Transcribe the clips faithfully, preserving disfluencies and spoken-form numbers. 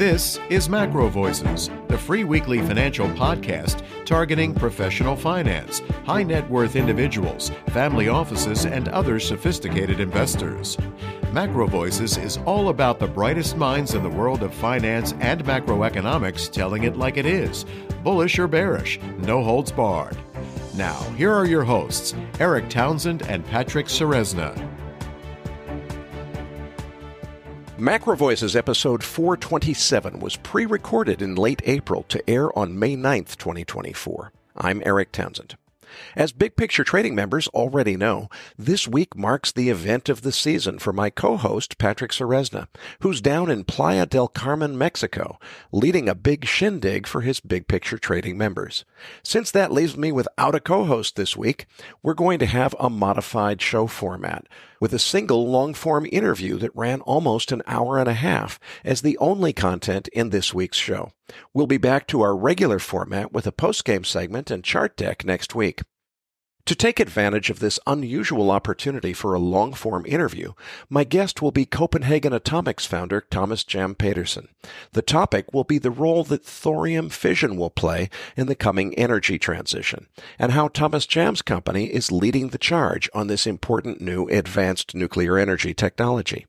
This is Macro Voices, the free weekly financial podcast targeting professional finance, high net worth individuals, family offices, and other sophisticated investors. Macro Voices is all about the brightest minds in the world of finance and macroeconomics telling it like it is, bullish or bearish, no holds barred. Now, here are your hosts, Eric Townsend and Patrick Ceresna. Macro Voices episode four twenty-seven was pre-recorded in late April to air on May ninth, twenty twenty-four. I'm Eric Townsend. As Big Picture Trading members already know, this week marks the event of the season for my co-host, Patrick Ceresna, who's down in Playa del Carmen, Mexico, leading a big shindig for his Big Picture Trading members. Since that leaves me without a co-host this week, we're going to have a modified show format, with a single long-form interview that ran almost an hour and a half as the only content in this week's show. We'll be back to our regular format with a post-game segment and chart deck next week. To take advantage of this unusual opportunity for a long-form interview, my guest will be Copenhagen Atomics founder Thomas Jam Pedersen. The topic will be the role that thorium fission will play in the coming energy transition, and how Thomas Jam's company is leading the charge on this important new advanced nuclear energy technology.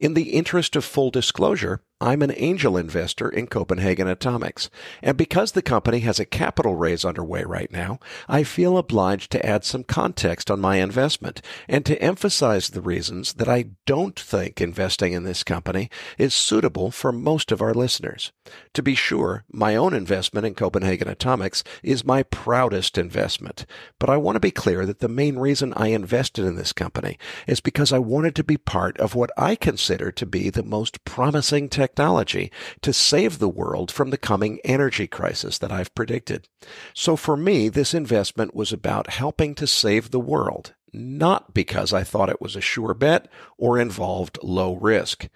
In the interest of full disclosure, I'm an angel investor in Copenhagen Atomics, and because the company has a capital raise underway right now, I feel obliged to add some context on my investment and to emphasize the reasons that I don't think investing in this company is suitable for most of our listeners. To be sure, my own investment in Copenhagen Atomics is my proudest investment, but I want to be clear that the main reason I invested in this company is because I wanted to be part of what I consider to be the most promising technology Technology to save the world from the coming energy crisis that I've predicted. So for me, this investment was about helping to save the world, not because I thought it was a sure bet or involved low risk.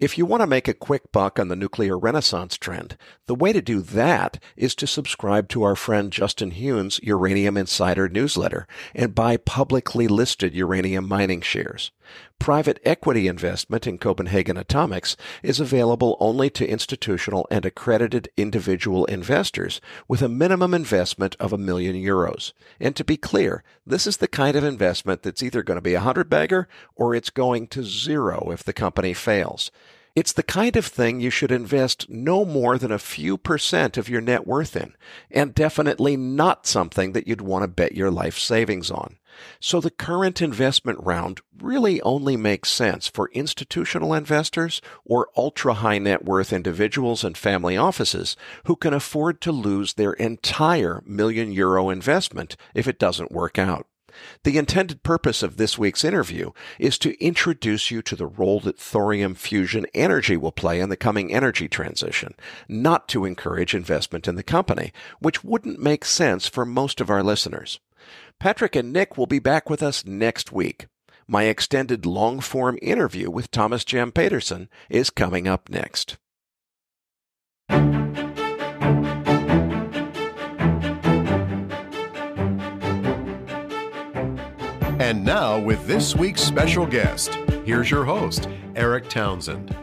If you want to make a quick buck on the nuclear renaissance trend, the way to do that is to subscribe to our friend Justin Hune's Uranium Insider newsletter and buy publicly listed uranium mining shares. Private equity investment in Copenhagen Atomics is available only to institutional and accredited individual investors with a minimum investment of a million euros. And to be clear, this is the kind of investment that's either going to be a hundred bagger or it's going to zero if the company fails. It's the kind of thing you should invest no more than a few percent of your net worth in, and definitely not something that you'd want to bet your life savings on. So the current investment round really only makes sense for institutional investors or ultra-high net worth individuals and family offices who can afford to lose their entire million euro investment if it doesn't work out. The intended purpose of this week's interview is to introduce you to the role that thorium fusion energy will play in the coming energy transition, not to encourage investment in the company, which wouldn't make sense for most of our listeners. Patrick and Nick will be back with us next week. My extended long-form interview with Thomas Jam Pedersen is coming up next. And now, with this week's special guest, here's your host, Eric Townsend.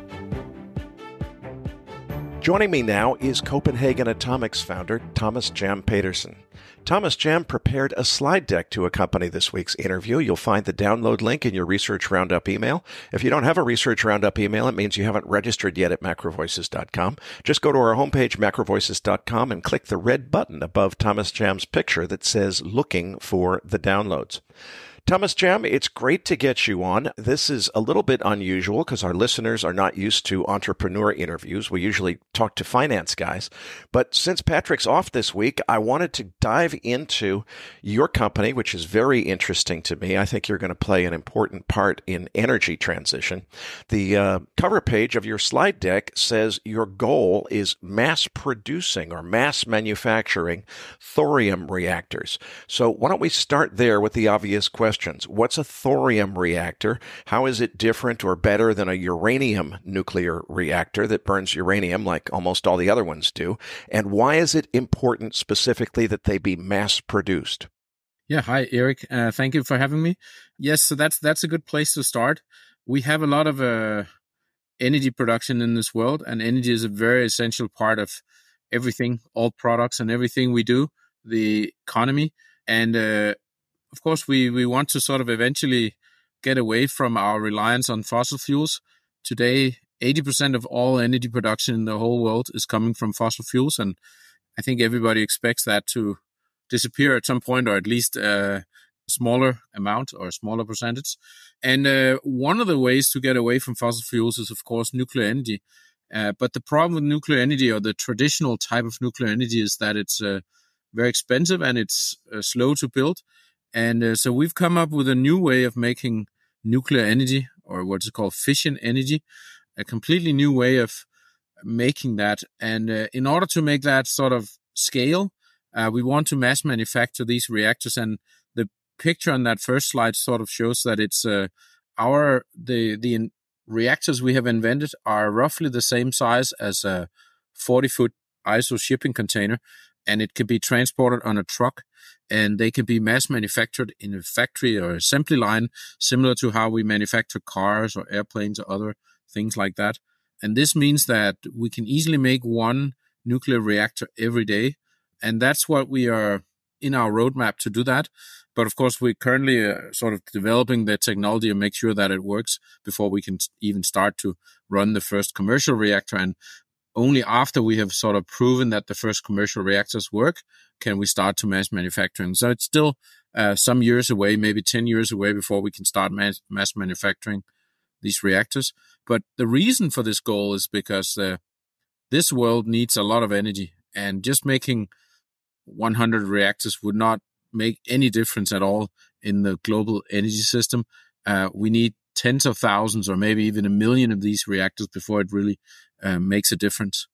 Joining me now is Copenhagen Atomics founder Thomas Jam Pedersen. Thomas Jam prepared a slide deck to accompany this week's interview. You'll find the download link in your Research Roundup email. If you don't have a Research Roundup email, it means you haven't registered yet at macro voices dot com. Just go to our homepage, macro voices dot com, and click the red button above Thomas Jam's picture that says "Looking for the Downloads." Thomas Jam, it's great to get you on. This is a little bit unusual because our listeners are not used to entrepreneur interviews. We usually talk to finance guys. But since Patrick's off this week, I wanted to dive into your company, which is very interesting to me. I think you're going to play an important part in energy transition. The uh, cover page of your slide deck says your goal is mass producing or mass manufacturing thorium reactors. So why don't we start there with the obvious question. What's a thorium reactor? How is it different or better than a uranium nuclear reactor that burns uranium like almost all the other ones do? And why is it important specifically that they be mass produced? Yeah. Hi, Eric. Uh, thank you for having me. Yes. So that's, that's a good place to start. We have a lot of uh, energy production in this world, and energy is a very essential part of everything, all products and everything we do, the economy. And uh, of course, we, we want to sort of eventually get away from our reliance on fossil fuels. Today, eighty percent of all energy production in the whole world is coming from fossil fuels, and I think everybody expects that to disappear at some point, or at least a smaller amount or a smaller percentage. And uh, one of the ways to get away from fossil fuels is, of course, nuclear energy. Uh, but the problem with nuclear energy, or the traditional type of nuclear energy, is that it's uh, very expensive and it's uh, slow to build. And uh, so we've come up with a new way of making nuclear energy, or what's called fission energy, a completely new way of making that. And uh, in order to make that sort of scale, uh, we want to mass manufacture these reactors. And the picture on that first slide sort of shows that it's uh, our the the in- reactors we have invented are roughly the same size as a forty-foot I S O shipping container, and it can be transported on a truck, and they can be mass manufactured in a factory or assembly line, similar to how we manufacture cars or airplanes or other things like that. And this means that we can easily make one nuclear reactor every day, and that's what we are in our roadmap to do that. But of course, we're currently uh, sort of developing the technology and make sure that it works before we can even start to run the first commercial reactor. And only after we have sort of proven that the first commercial reactors work can we start to mass manufacturing. So it's still uh, some years away, maybe ten years away, before we can start mass, mass manufacturing these reactors. But the reason for this goal is because uh, this world needs a lot of energy, and just making one hundred reactors would not make any difference at all in the global energy system. Uh, we need tens of thousands, or maybe even a million of these reactors before it really uh, makes a difference.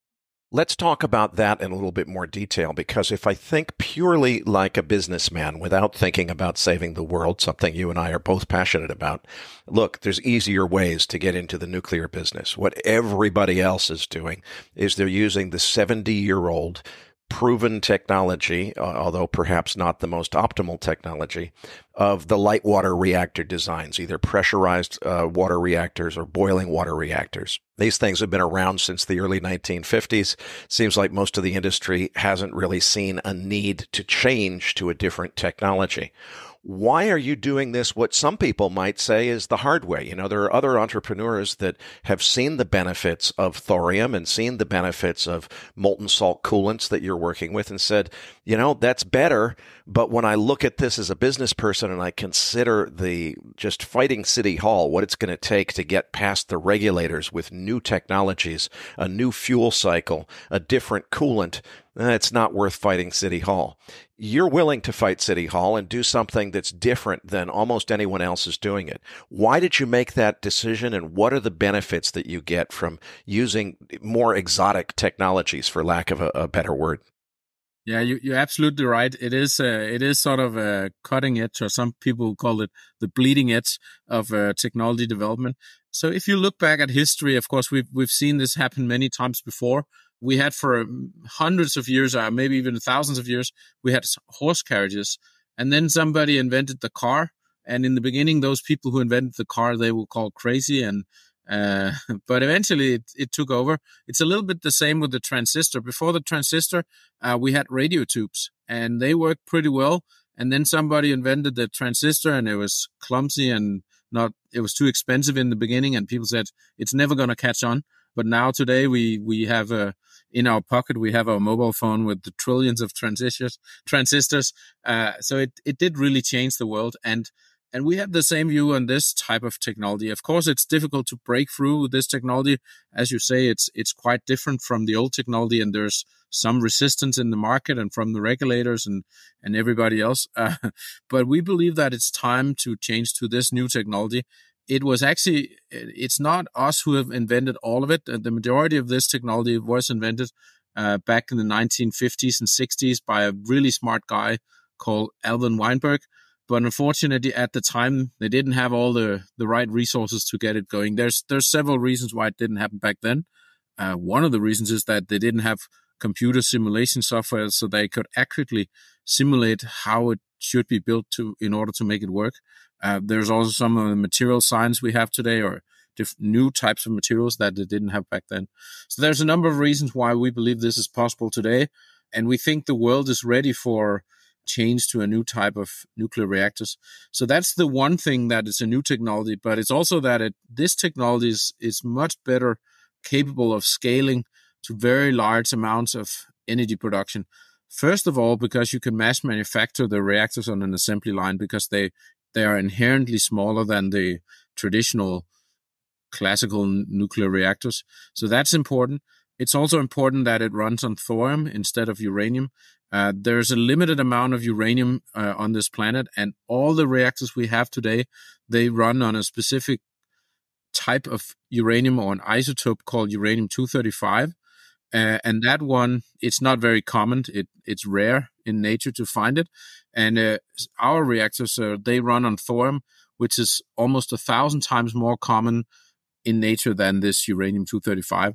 Let's talk about that in a little bit more detail, because if I think purely like a businessman without thinking about saving the world, something you and I are both passionate about, look, there's easier ways to get into the nuclear business. What everybody else is doing is they're using the seventy-year-old proven technology, although perhaps not the most optimal technology, of the light water reactor designs, either pressurized uh, water reactors or boiling water reactors. These things have been around since the early nineteen fifties. Seems like most of the industry hasn't really seen a need to change to a different technology. Why are you doing this? What some people might say is the hard way. You know, there are other entrepreneurs that have seen the benefits of thorium and seen the benefits of molten salt coolants that you're working with and said, you know, that's better. But when I look at this as a business person and I consider the just fighting City Hall, what it's going to take to get past the regulators with new technologies, a new fuel cycle, a different coolant, it's not worth fighting City Hall. You're willing to fight City Hall and do something that's different than almost anyone else is doing it. Why did you make that decision, and what are the benefits that you get from using more exotic technologies, for lack of a, a better word? Yeah, you, you're absolutely right. It is uh, it is sort of a cutting edge, or some people call it the bleeding edge of uh, technology development. So if you look back at history, of course, we've we've seen this happen many times before. We had for hundreds of years, or maybe even thousands of years, we had horse carriages. And then somebody invented the car. And in the beginning, those people who invented the car, they were called crazy. And uh, but eventually, it, it took over. It's a little bit the same with the transistor. Before the transistor, uh, we had radio tubes, and they worked pretty well. And then somebody invented the transistor, and it was clumsy and not. It was too expensive in the beginning, and people said it's never going to catch on. But now today we we have a in our pocket we have our mobile phone with the trillions of transistors transistors. Uh, so it it did really change the world, and and we have the same view on this type of technology. Of course, it's difficult to break through with this technology, as you say. It's it's quite different from the old technology, and there's some resistance in the market and from the regulators and and everybody else. Uh, but we believe that it's time to change to this new technology. It was actually, it's not us who have invented all of it. The majority of this technology was invented uh, back in the nineteen fifties and sixties by a really smart guy called Alvin Weinberg. But unfortunately, at the time, they didn't have all the, the right resources to get it going. There's there's several reasons why it didn't happen back then. Uh, one of the reasons is that they didn't have computer simulation software, so they could accurately simulate how it should be built to in order to make it work. Uh, there's also some of the material science we have today, or diff- new types of materials that they didn't have back then. So there's a number of reasons why we believe this is possible today. And we think the world is ready for change to a new type of nuclear reactors. So that's the one thing, that it's a new technology, but it's also that it, this technology is, is much better capable of scaling to very large amounts of energy production. First of all, because you can mass manufacture the reactors on an assembly line because they, they are inherently smaller than the traditional classical n- nuclear reactors. So that's important. It's also important that it runs on thorium instead of uranium. Uh, there's a limited amount of uranium uh, on this planet, and all the reactors we have today, they run on a specific type of uranium or an isotope called uranium two thirty-five. Uh, and that one, it's not very common. It it's rare in nature to find it. And uh, our reactors, uh, they run on thorium, which is almost a thousand times more common in nature than this uranium two thirty-five.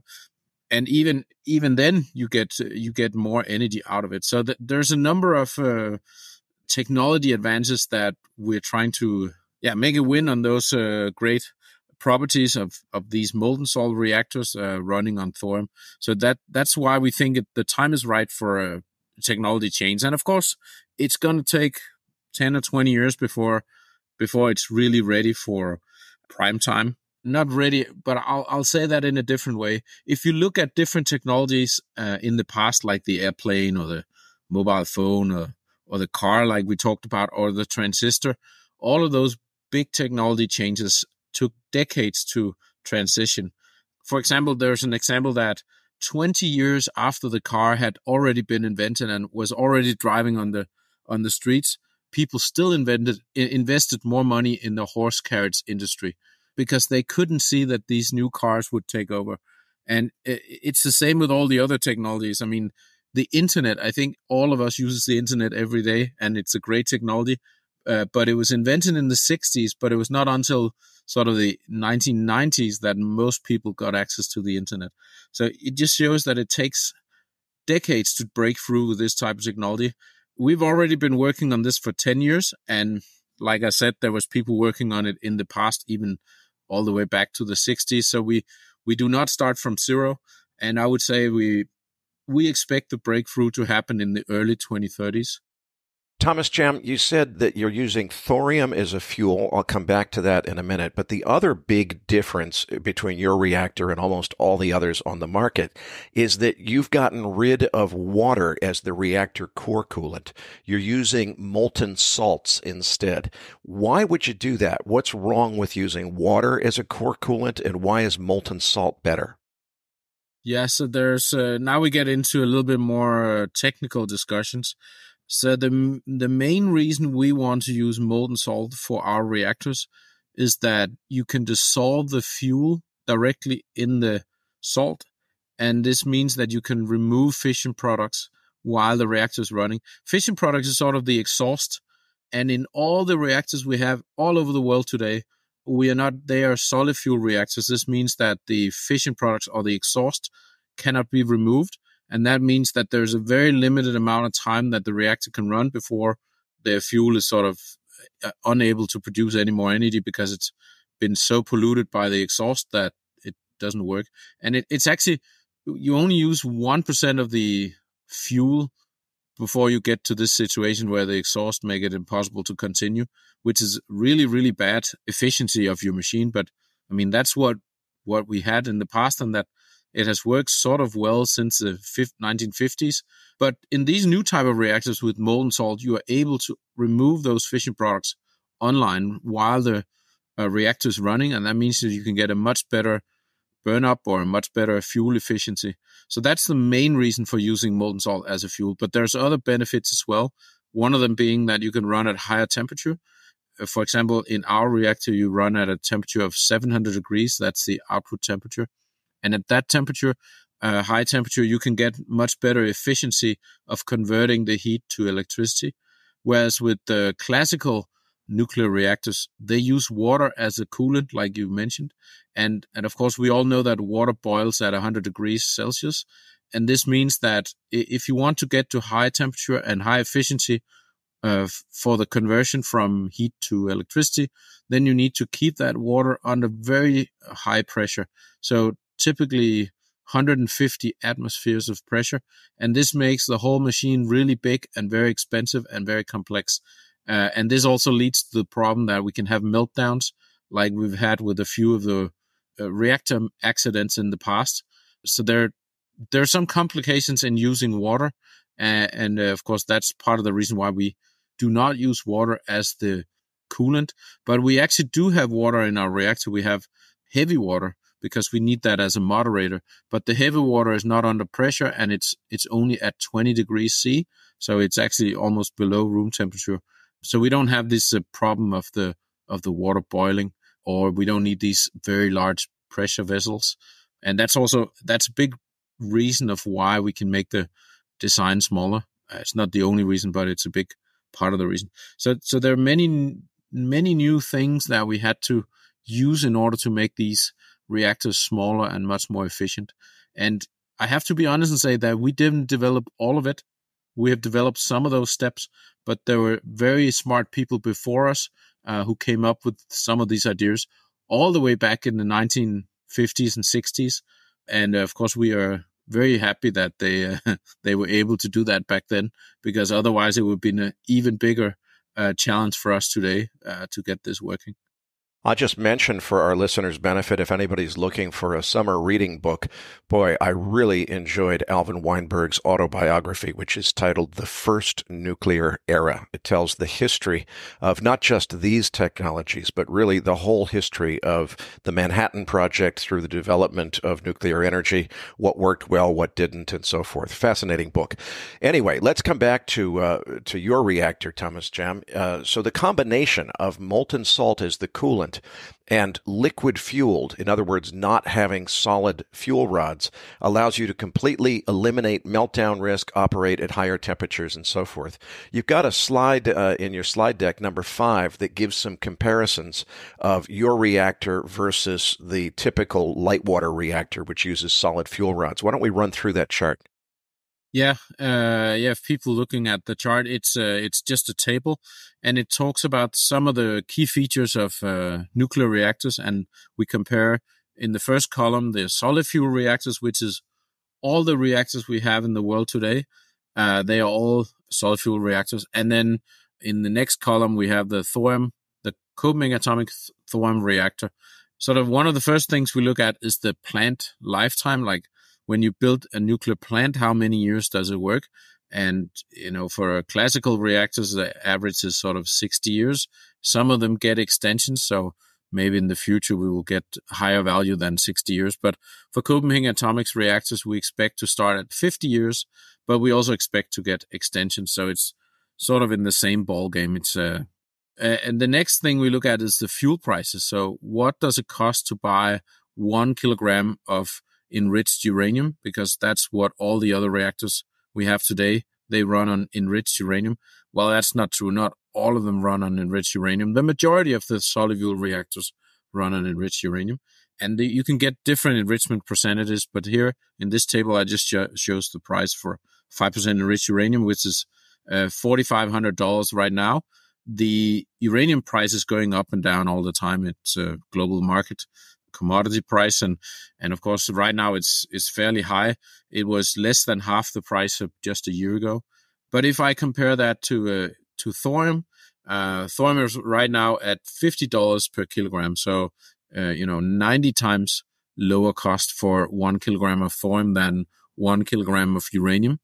And even even then, you get you get more energy out of it. So th- there's a number of uh, technology advances that we're trying to yeah make a win on those uh, great properties of, of these molten salt reactors uh, running on thorium. So that that's why we think it, the time is right for a technology change. And of course, it's going to take ten or twenty years before before it's really ready for prime time. Not ready, but I'll I'll say that in a different way. If you look at different technologies uh, in the past, like the airplane or the mobile phone or, or the car, like we talked about, or the transistor, all of those big technology changes took decades to transition. For example, there's an example that twenty years after the car had already been invented and was already driving on the on the streets, people still invented invested more money in the horse carriage industry, because they couldn't see that these new cars would take over. And it's the same with all the other technologies. I mean, the internet, I think all of us uses the internet every day, and it's a great technology, uh, but it was invented in the sixties, but it was not until sort of the nineteen nineties that most people got access to the internet. So it just shows that it takes decades to break through with this type of technology. We've already been working on this for ten years, and like I said, there was people working on it in the past, even all the way back to the sixties. So we, we do not start from zero. And I would say we we expect the breakthrough to happen in the early twenty thirties. Thomas Jam, you said that you're using thorium as a fuel. I'll come back to that in a minute. But the other big difference between your reactor and almost all the others on the market is that you've gotten rid of water as the reactor core coolant. You're using molten salts instead. Why would you do that? What's wrong with using water as a core coolant, and why is molten salt better? Yeah, so there's uh, now we get into a little bit more uh, technical discussions. So the the main reason we want to use molten salt for our reactors is that you can dissolve the fuel directly in the salt, and this means that you can remove fission products while the reactor is running. Fission products is sort of the exhaust, and in all the reactors we have all over the world today, we are not they are solid fuel reactors. This means that the fission products or the exhaust cannot be removed. And that means that there's a very limited amount of time that the reactor can run before the fuel is sort of unable to produce any more energy because it's been so polluted by the exhaust that it doesn't work. And it, it's actually, you only use one percent of the fuel before you get to this situation where the exhaust make it impossible to continue, which is really, really bad efficiency of your machine. But I mean, that's what, what we had in the past, and that it has worked sort of well since the nineteen fifties. But in these new type of reactors with molten salt, you are able to remove those fission products online while the uh, reactor is running. And that means that you can get a much better burn up or a much better fuel efficiency. So that's the main reason for using molten salt as a fuel. But there's other benefits as well. One of them being that you can run at higher temperature. For example, in our reactor, you run at a temperature of seven hundred degrees. That's the output temperature. And at that temperature, uh, high temperature, you can get much better efficiency of converting the heat to electricity. Whereas with the classical nuclear reactors, they use water as a coolant, like you mentioned. And, and of course, we all know that water boils at one hundred degrees Celsius. And this means that if you want to get to high temperature and high efficiency uh, for the conversion from heat to electricity, then you need to keep that water under very high pressure. So typically one hundred fifty atmospheres of pressure. And this makes the whole machine really big and very expensive and very complex. Uh, and this also leads to the problem that we can have meltdowns like we've had with a few of the uh, reactor accidents in the past. So there, there are some complications in using water. Uh, and, uh, of course, that's part of the reason why we do not use water as the coolant. But we actually do have water in our reactor. We have heavy water because we need that as a moderator. But the heavy water is not under pressure, and it's it's only at twenty degrees C. So it's actually almost below room temperature. So we don't have this uh, problem of the of the water boiling, or we don't need these very large pressure vessels. And that's also that's a big reason of why we can make the design smaller. Uh, it's not the only reason, but it's a big part of the reason. So so there are many many new things that we had to use in order to make these reactors smaller and much more efficient. And I have to be honest and say that we didn't develop all of it. We have developed some of those steps, but there were very smart people before us uh, who came up with some of these ideas all the way back in the nineteen fifties and sixties. And of course, we are very happy that they uh, they were able to do that back then, because otherwise it would have been an even bigger uh, challenge for us today uh, to get this working. I'll just mention for our listeners' benefit, if anybody's looking for a summer reading book, boy, I really enjoyed Alvin Weinberg's autobiography, which is titled The First Nuclear Era. It tells the history of not just these technologies, but really the whole history of the Manhattan Project through the development of nuclear energy, what worked well, what didn't, and so forth. Fascinating book. Anyway, let's come back to uh, to your reactor, Thomas Jam. Uh, so the combination of molten salt as the coolant and liquid fueled, in other words, not having solid fuel rods, allows you to completely eliminate meltdown risk, operate at higher temperatures, and so forth. You've got a slide uh, in your slide deck, number five, that gives some comparisons of your reactor versus the typical light water reactor, which uses solid fuel rods. Why don't we run through that chart? Yeah, uh, yeah. If people looking at the chart, it's uh, it's just a table, and it talks about some of the key features of uh, nuclear reactors. And we compare in the first column the solid fuel reactors, which is all the reactors we have in the world today. Uh, they are all solid fuel reactors. And then in the next column we have the thorium, the Copenhagen Atomics thorium reactor. Sort of one of the first things we look at is the plant lifetime, like. When you build a nuclear plant, how many years does it work? And, you know, for classical reactors, the average is sort of sixty years. Some of them get extensions. So maybe in the future, we will get higher value than sixty years. But for Copenhagen Atomics reactors, we expect to start at fifty years, but we also expect to get extensions. So it's sort of in the same ball game. It's, uh, and the next thing we look at is the fuel prices. So what does it cost to buy one kilogram of enriched uranium, because that's what all the other reactors we have today, they run on enriched uranium. Well, that's not true. Not all of them run on enriched uranium. The majority of the solid fuel reactors run on enriched uranium. And the, you can get different enrichment percentages, but here in this table, I just sh- shows the price for five percent enriched uranium, which is uh, four thousand five hundred dollars right now. The uranium price is going up and down all the time. It's a global market commodity price, and and of course right now it's it's fairly high. It was less than half the price of just a year ago. But if I compare that to uh, to thorium, uh, thorium is right now at fifty dollars per kilogram. So uh, you know, ninety times lower cost for one kilogram of thorium than one kilogram of uranium.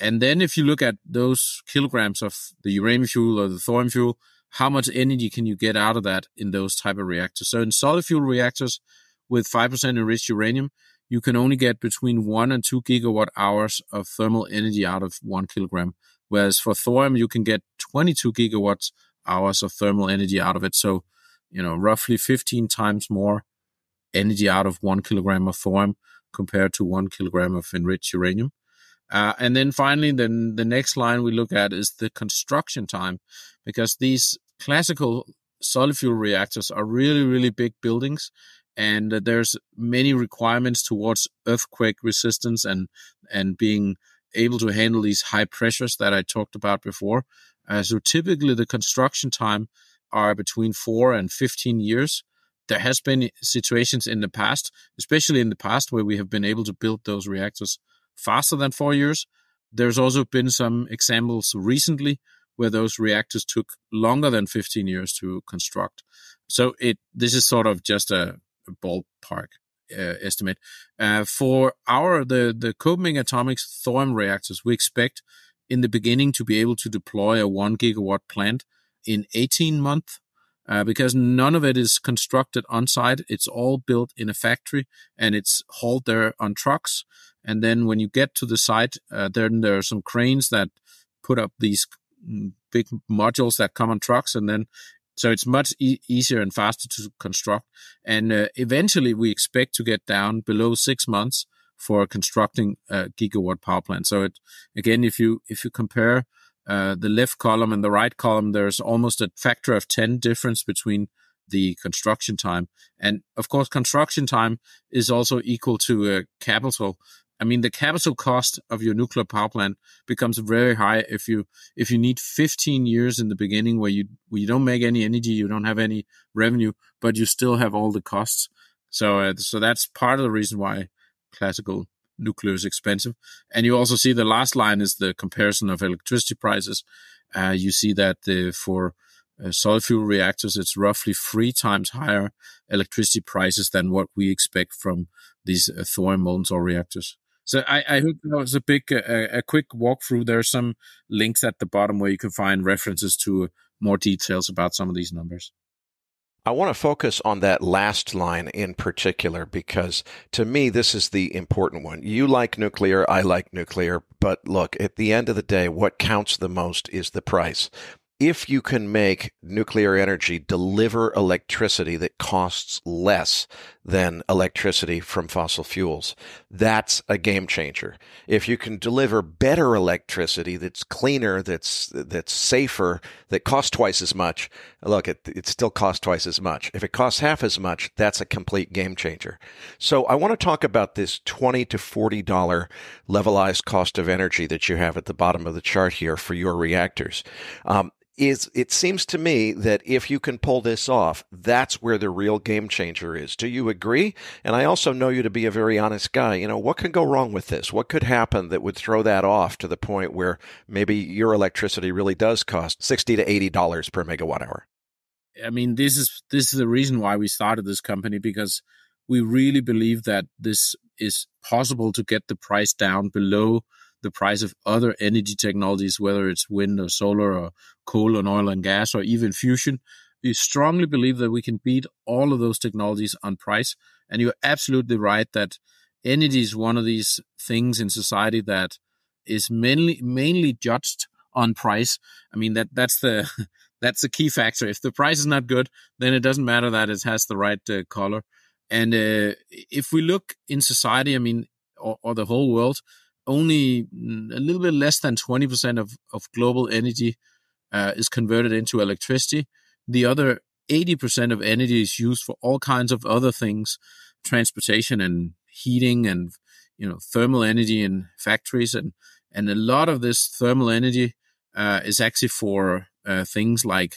And then if you look at those kilograms of the uranium fuel or the thorium fuel, how much energy can you get out of that in those type of reactors? So in solid fuel reactors with five percent enriched uranium, you can only get between one and two gigawatt hours of thermal energy out of one kilogram. Whereas for thorium, you can get twenty-two gigawatt hours of thermal energy out of it. So, you know, roughly fifteen times more energy out of one kilogram of thorium compared to one kilogram of enriched uranium. Uh, and then finally, then the next line we look at is the construction time, because these classical solid fuel reactors are really, really big buildings, and uh, there's many requirements towards earthquake resistance and and being able to handle these high pressures that I talked about before. Uh, so typically the construction time are between four and fifteen years. There has been situations in the past, especially in the past, where we have been able to build those reactors faster than four years. There's also been some examples recently where those reactors took longer than fifteen years to construct. So it this is sort of just a ballpark uh, estimate. Uh, for our the, the Copenhagen Atomics thorium reactors, we expect in the beginning to be able to deploy a one gigawatt plant in eighteen months. Uh, because none of it is constructed on site. It's all built in a factory and it's hauled there on trucks. And then when you get to the site, uh, then there are some cranes that put up these big modules that come on trucks. And then, so it's much e- easier and faster to construct. And uh, eventually we expect to get down below six months for constructing a gigawatt power plant. So it, again, if you, if you compare Uh, the left column and the right column, there's almost a factor of ten difference between the construction time. And of course, construction time is also equal to uh, capital. I mean, the capital cost of your nuclear power plant becomes very high if you if you need fifteen years in the beginning where you, where you don't make any energy, you don't have any revenue, but you still have all the costs. So, uh, so that's part of the reason why classical nuclear is expensive. And you also see the last line is the comparison of electricity prices. Uh, you see that the, for uh, solid fuel reactors, it's roughly three times higher electricity prices than what we expect from these uh, thorium molten salt reactors. So I, I hope that was a big, uh, a quick walkthrough. There are some links at the bottom where you can find references to more details about some of these numbers. I want to focus on that last line in particular, because to me, this is the important one. You like nuclear, I like nuclear, but look, at the end of the day, what counts the most is the price. If you can make nuclear energy deliver electricity that costs less than electricity from fossil fuels, that's a game changer. If you can deliver better electricity that's cleaner, that's that's safer, that costs twice as much, look, it, it still costs twice as much. If it costs half as much, that's a complete game changer. So I want to talk about this twenty to forty dollars levelized cost of energy that you have at the bottom of the chart here for your reactors. Um, Is it seems to me that if you can pull this off, that's where the real game changer is. Do you agree? And I also know you to be a very honest guy. You know, what could go wrong with this? What could happen that would throw that off to the point where maybe your electricity really does cost sixty to eighty dollars per megawatt hour? I mean, this is this is the reason why we started this company, because we really believe that this is possible to get the price down below the price of other energy technologies, whether it's wind or solar or coal and oil and gas or even fusion. We strongly believe that we can beat all of those technologies on price. And you're absolutely right that energy is one of these things in society that is mainly mainly judged on price. I mean, that that's the that's the key factor. If the price is not good, then it doesn't matter that it has the right uh, color. And uh, if we look in society, I mean, or, or the whole world, only a little bit less than twenty percent of, of global energy uh, is converted into electricity. The other eighty percent of energy is used for all kinds of other things, transportation and heating and, you know, thermal energy in factories. And, and a lot of this thermal energy uh, is actually for uh, things like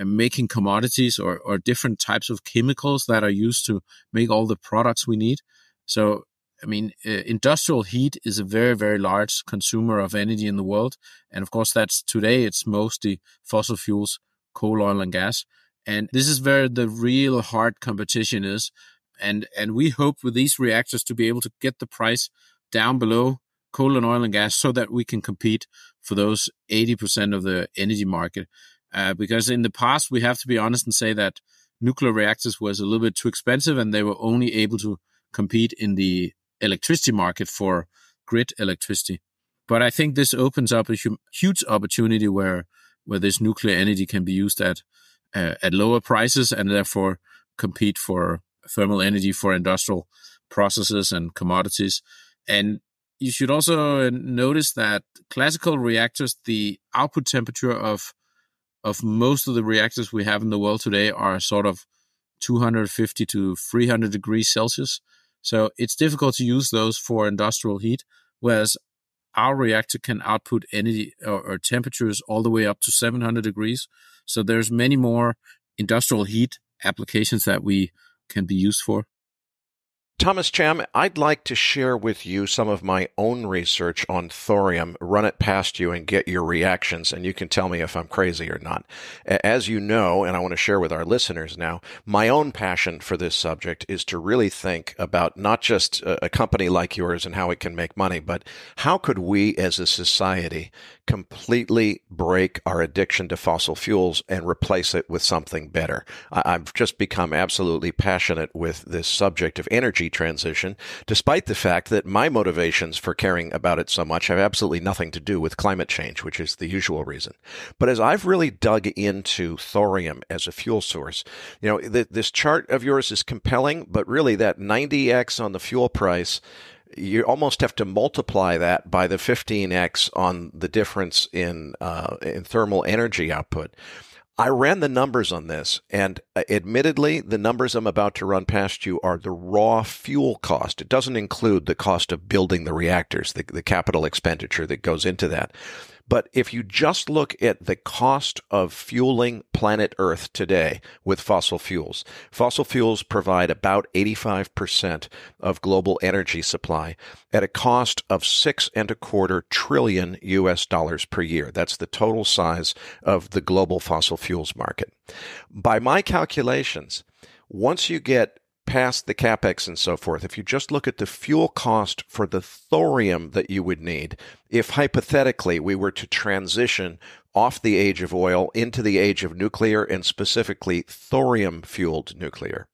uh, making commodities or, or different types of chemicals that are used to make all the products we need. So, I mean, uh, industrial heat is a very, very large consumer of energy in the world. And of course, that's today, it's mostly fossil fuels, coal, oil, and gas. And this is where the real hard competition is. And, and we hope with these reactors to be able to get the price down below coal and oil and gas so that we can compete for those eighty percent of the energy market. Uh, because in the past, we have to be honest and say that nuclear reactors was a little bit too expensive and they were only able to compete in the electricity market for grid electricity. But I think this opens up a hum- huge opportunity where where this nuclear energy can be used at uh, at lower prices and therefore compete for thermal energy for industrial processes and commodities. And you should also notice that classical reactors, the output temperature of of most of the reactors we have in the world today are sort of two hundred fifty to three hundred degrees Celsius. So it's difficult to use those for industrial heat, whereas our reactor can output any or, or temperatures all the way up to seven hundred degrees. So there's many more industrial heat applications that we can be used for. Thomas Jam, I'd like to share with you some of my own research on thorium, run it past you and get your reactions, and you can tell me if I'm crazy or not. As you know, and I want to share with our listeners now, my own passion for this subject is to really think about not just a company like yours and how it can make money, but how could we as a society completely break our addiction to fossil fuels and replace it with something better? I've just become absolutely passionate with this subject of energy transition, despite the fact that my motivations for caring about it so much have absolutely nothing to do with climate change, which is the usual reason. But as I've really dug into thorium as a fuel source, you know, th- this chart of yours is compelling, but really that ninety x on the fuel price, you almost have to multiply that by the fifteen x on the difference in uh, in thermal energy output. I ran the numbers on this, and admittedly, the numbers I'm about to run past you are the raw fuel cost. It doesn't include the cost of building the reactors, the, the capital expenditure that goes into that. But if you just look at the cost of fueling planet Earth today with fossil fuels, fossil fuels provide about eighty-five percent of global energy supply at a cost of six and a quarter trillion U S dollars per year. That's the total size of the global fossil fuels market. By my calculations, once you get past the CapEx and so forth, if you just look at the fuel cost for the thorium that you would need, if hypothetically we were to transition off the age of oil into the age of nuclear and specifically thorium-fueled nuclear,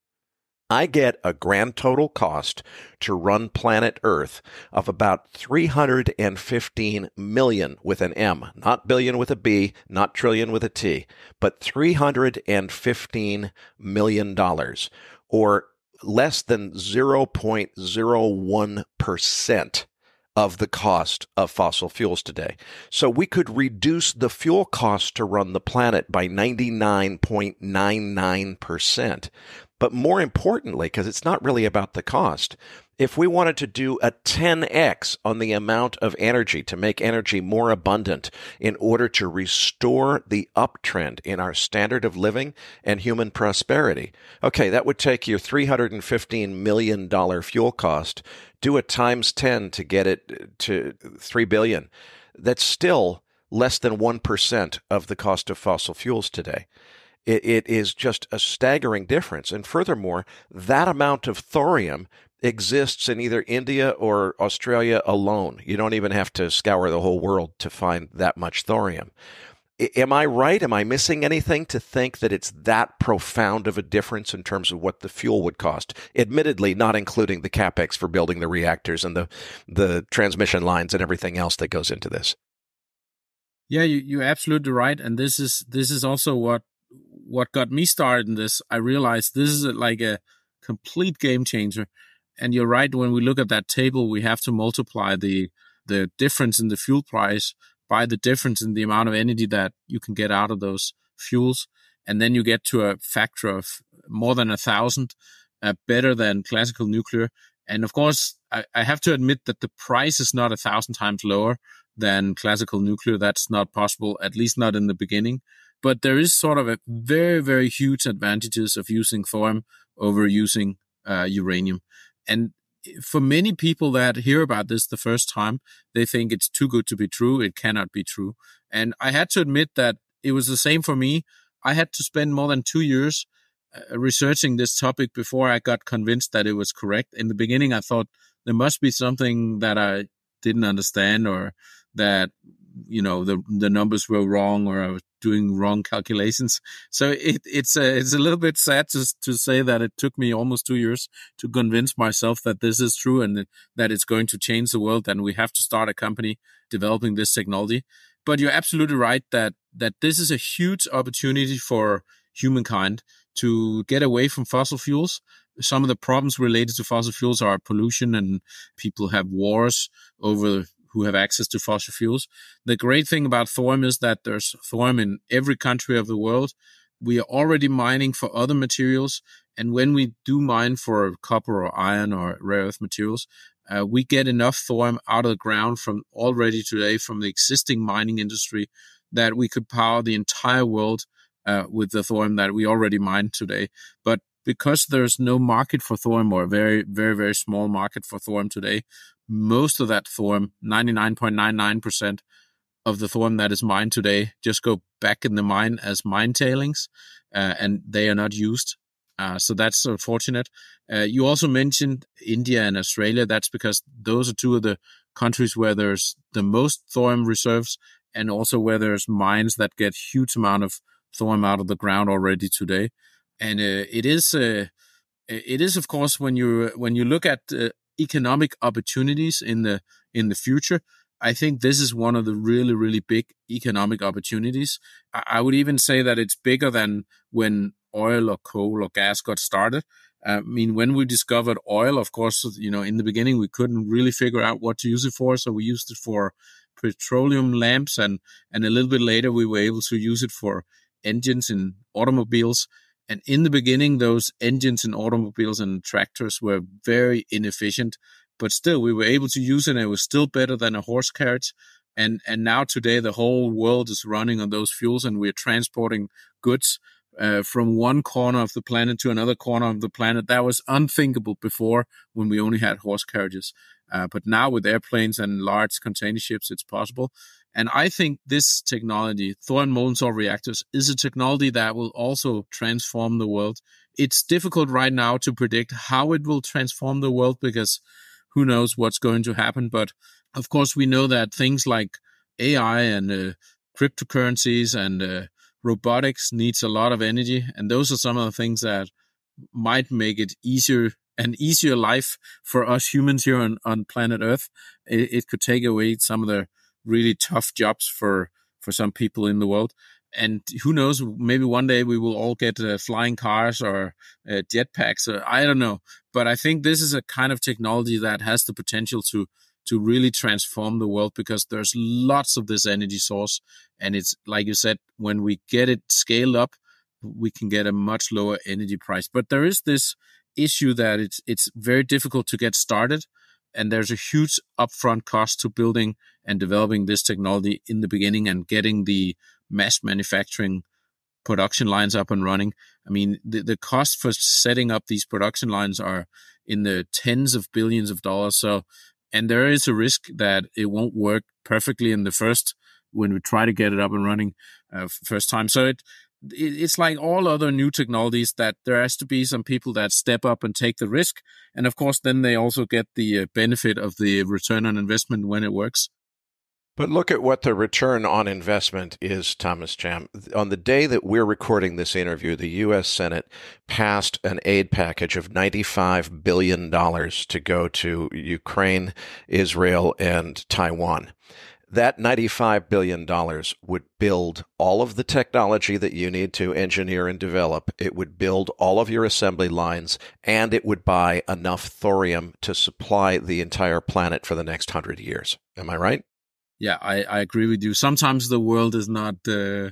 I get a grand total cost to run planet Earth of about three hundred fifteen million with an M, not billion with a B, not trillion with a T, but three hundred fifteen million dollars, or less than zero point zero one percent of the cost of fossil fuels today. So we could reduce the fuel cost to run the planet by ninety-nine point nine nine percent. But more importantly, because it's not really about the cost, if we wanted to do a ten x on the amount of energy to make energy more abundant in order to restore the uptrend in our standard of living and human prosperity, okay, that would take your three hundred fifteen million dollars fuel cost, do a times ten to get it to three billion dollars. That's still less than one percent of the cost of fossil fuels today. It, it is just a staggering difference. And furthermore, that amount of thorium exists in either India or Australia alone. You don't even have to scour the whole world to find that much thorium. I, am I right? Am I missing anything to think that it's that profound of a difference in terms of what the fuel would cost? Admittedly, not including the CapEx for building the reactors and the, the transmission lines and everything else that goes into this. Yeah, you, you're absolutely right. And this is this is also what What got me started in this. I realized this is like a complete game changer. And you're right, when we look at that table, we have to multiply the the difference in the fuel price by the difference in the amount of energy that you can get out of those fuels. And then you get to a factor of more than a thousand, uh, better than classical nuclear. And of course, I, I have to admit that the price is not a thousand times lower than classical nuclear. That's not possible, at least not in the beginning. But there is sort of a very, very huge advantages of using thorium over using uh, uranium. And for many people that hear about this the first time, they think it's too good to be true. It cannot be true. And I had to admit that it was the same for me. I had to spend more than two years uh, researching this topic before I got convinced that it was correct. In the beginning, I thought there must be something that I didn't understand, or that, you know, the the numbers were wrong, or I was doing wrong calculations. So it, it's a, it's a little bit sad to, to say that it took me almost two years to convince myself that this is true and that it's going to change the world, and we have to start a company developing this technology. But you're absolutely right that that this is a huge opportunity for humankind to get away from fossil fuels. Some of the problems related to fossil fuels are pollution, and people have wars over who have access to fossil fuels. The great thing about thorium is that there's thorium in every country of the world. We are already mining for other materials. And when we do mine for copper or iron or rare earth materials, Uh, we get enough thorium out of the ground from already today from the existing mining industry that we could power the entire world uh, with the thorium that we already mine today. But because there's no market for thorium, or a very, very, very small market for thorium today, most of that thorium, ninety-nine point nine nine percent of the thorium that is mined today, just go back in the mine as mine tailings, uh, and they are not used. Uh, so that's unfortunate. Uh, you also mentioned India and Australia. That's because those are two of the countries where there's the most thorium reserves, and also where there's mines that get huge amount of thorium out of the ground already today. And uh, it is, uh, it is of course, when you when you look at uh, economic opportunities in the in the future, I think this is one of the really, really big economic opportunities. I, I would even say that it's bigger than when oil or coal or gas got started. I mean, when we discovered oil, of course, you know, in the beginning, we couldn't really figure out what to use it for. So we used it for petroleum lamps, and, and a little bit later, we were able to use it for engines in automobiles. And in the beginning, those engines in automobiles and tractors were very inefficient, but still we were able to use it, and it was still better than a horse carriage. And, and now today, the whole world is running on those fuels, and we're transporting goods Uh, from one corner of the planet to another corner of the planet. That was unthinkable before, when we only had horse carriages. Uh, but now with airplanes and large container ships, it's possible. And I think this technology, thorium molten salt reactors, is a technology that will also transform the world. It's difficult right now to predict how it will transform the world, because who knows what's going to happen. But of course, we know that things like A I and uh, cryptocurrencies and uh, robotics needs a lot of energy, and those are some of the things that might make it easier, an easier life for us humans here on, on planet Earth. It, it could take away some of the really tough jobs for, for some people in the world. And who knows, maybe one day we will all get uh, flying cars or uh, jetpacks, or I don't know. But I think this is a kind of technology that has the potential to to really transform the world, because there's lots of this energy source. And it's, like you said, when we get it scaled up, we can get a much lower energy price. But there is this issue that it's it's very difficult to get started. And there's a huge upfront cost to building and developing this technology in the beginning, and getting the mass manufacturing production lines up and running. I mean, the, the cost for setting up these production lines are in the tens of billions of dollars. So And there is a risk that it won't work perfectly in the first, when we try to get it up and running uh, first time. So it, it it's like all other new technologies, that there has to be some people that step up and take the risk. And of course, then they also get the benefit of the return on investment when it works. But look at what the return on investment is, Thomas Jam. On the day that we're recording this interview, the U S Senate passed an aid package of ninety-five billion dollars to go to Ukraine, Israel, and Taiwan. That ninety-five billion dollars would build all of the technology that you need to engineer and develop. It would build all of your assembly lines, and it would buy enough thorium to supply the entire planet for the next hundred years. Am I right? Yeah, I, I agree with you. Sometimes the world is not uh,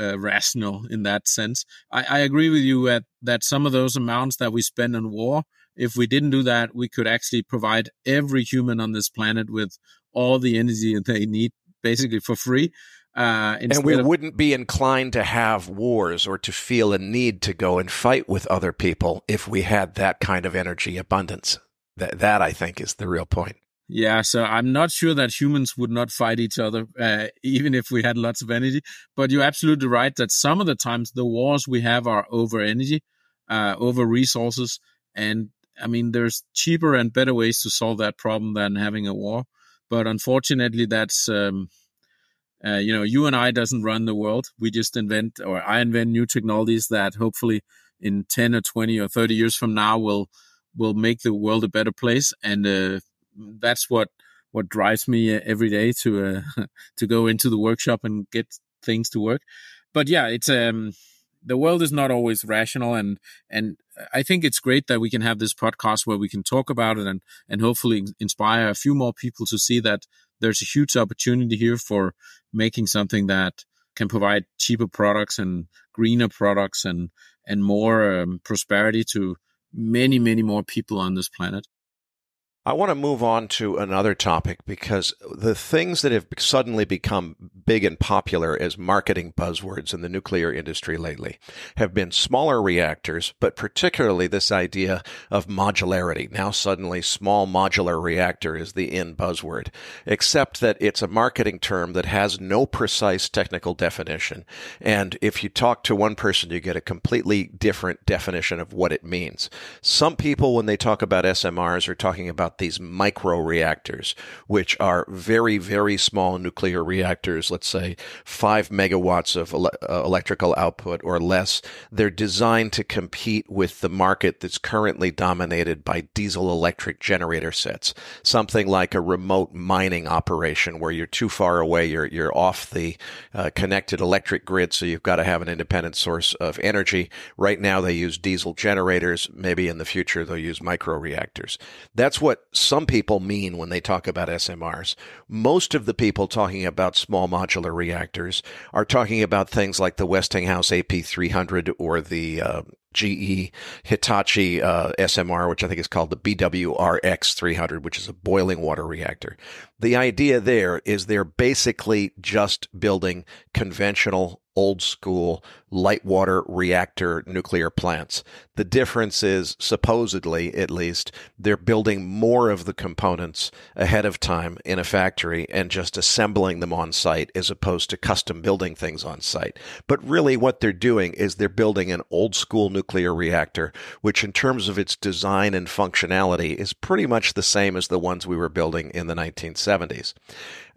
uh, rational in that sense. I, I agree with you at, that some of those amounts that we spend on war, if we didn't do that, we could actually provide every human on this planet with all the energy they need, basically for free. Uh, and we of, wouldn't be inclined to have wars or to feel a need to go and fight with other people if we had that kind of energy abundance. That, that I think, is the real point. Yeah, so I'm not sure that humans would not fight each other, uh, even if we had lots of energy. But you're absolutely right that some of the times the wars we have are over energy, uh, over resources. And I mean, there's cheaper and better ways to solve that problem than having a war. But unfortunately, that's, um, uh, you know, you and I doesn't run the world. We just invent, or I invent new technologies that hopefully in ten or twenty or thirty years from now will, will make the world a better place. And, uh, That's what what drives me every day to uh, to go into the workshop and get things to work. But yeah, it's um the world is not always rational, and and I think it's great that we can have this podcast where we can talk about it, and and hopefully inspire a few more people to see that there's a huge opportunity here for making something that can provide cheaper products and greener products, and and more um, prosperity to many many more people on this planet. I want to move on to another topic, because the things that have suddenly become big and popular as marketing buzzwords in the nuclear industry lately have been smaller reactors, but particularly this idea of modularity. Now suddenly small modular reactor is the in buzzword, except that it's a marketing term that has no precise technical definition. And if you talk to one person, you get a completely different definition of what it means. Some people, when they talk about S M Rs, are talking about these micro reactors, which are very, very small nuclear reactors, let's say five megawatts of ele- uh, electrical output or less. They're designed to compete with the market that's currently dominated by diesel electric generator sets, something like a remote mining operation where you're too far away, you're, you're off the uh, connected electric grid, so you've got to have an independent source of energy. Right now they use diesel generators. Maybe in the future they'll use micro reactors. That's what some people mean when they talk about S M Rs. Most of the people talking about small modular reactors are talking about things like the Westinghouse A P three hundred or the uh, G E Hitachi uh, S M R, which I think is called the B W R X three hundred, which is a boiling water reactor. The idea there is they're basically just building conventional old school light water reactor nuclear plants. The difference is, supposedly at least, they're building more of the components ahead of time in a factory and just assembling them on site, as opposed to custom building things on site. But really what they're doing is they're building an old school nuclear reactor, which in terms of its design and functionality is pretty much the same as the ones we were building in the nineteen seventies.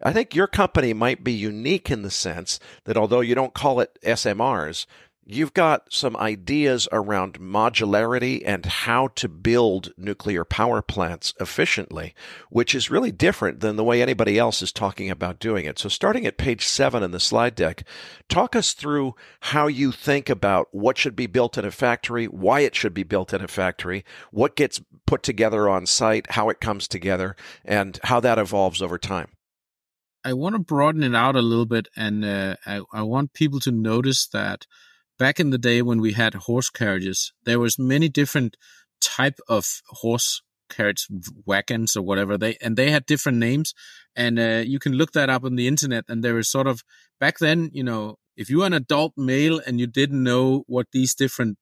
I think your company might be unique in the sense that although you don't call it S M Rs, you've got some ideas around modularity and how to build nuclear power plants efficiently, which is really different than the way anybody else is talking about doing it. So starting at page seven in the slide deck, talk us through how you think about what should be built in a factory, why it should be built in a factory, what gets put together on site, how it comes together, and how that evolves over time. I want to broaden it out a little bit, and uh, I, I want people to notice that back in the day when we had horse carriages, there was many different type of horse carriage wagons or whatever, they and they had different names, and uh, you can look that up on the internet. And there was sort of, back then, you know, if you were an adult male and you didn't know what these different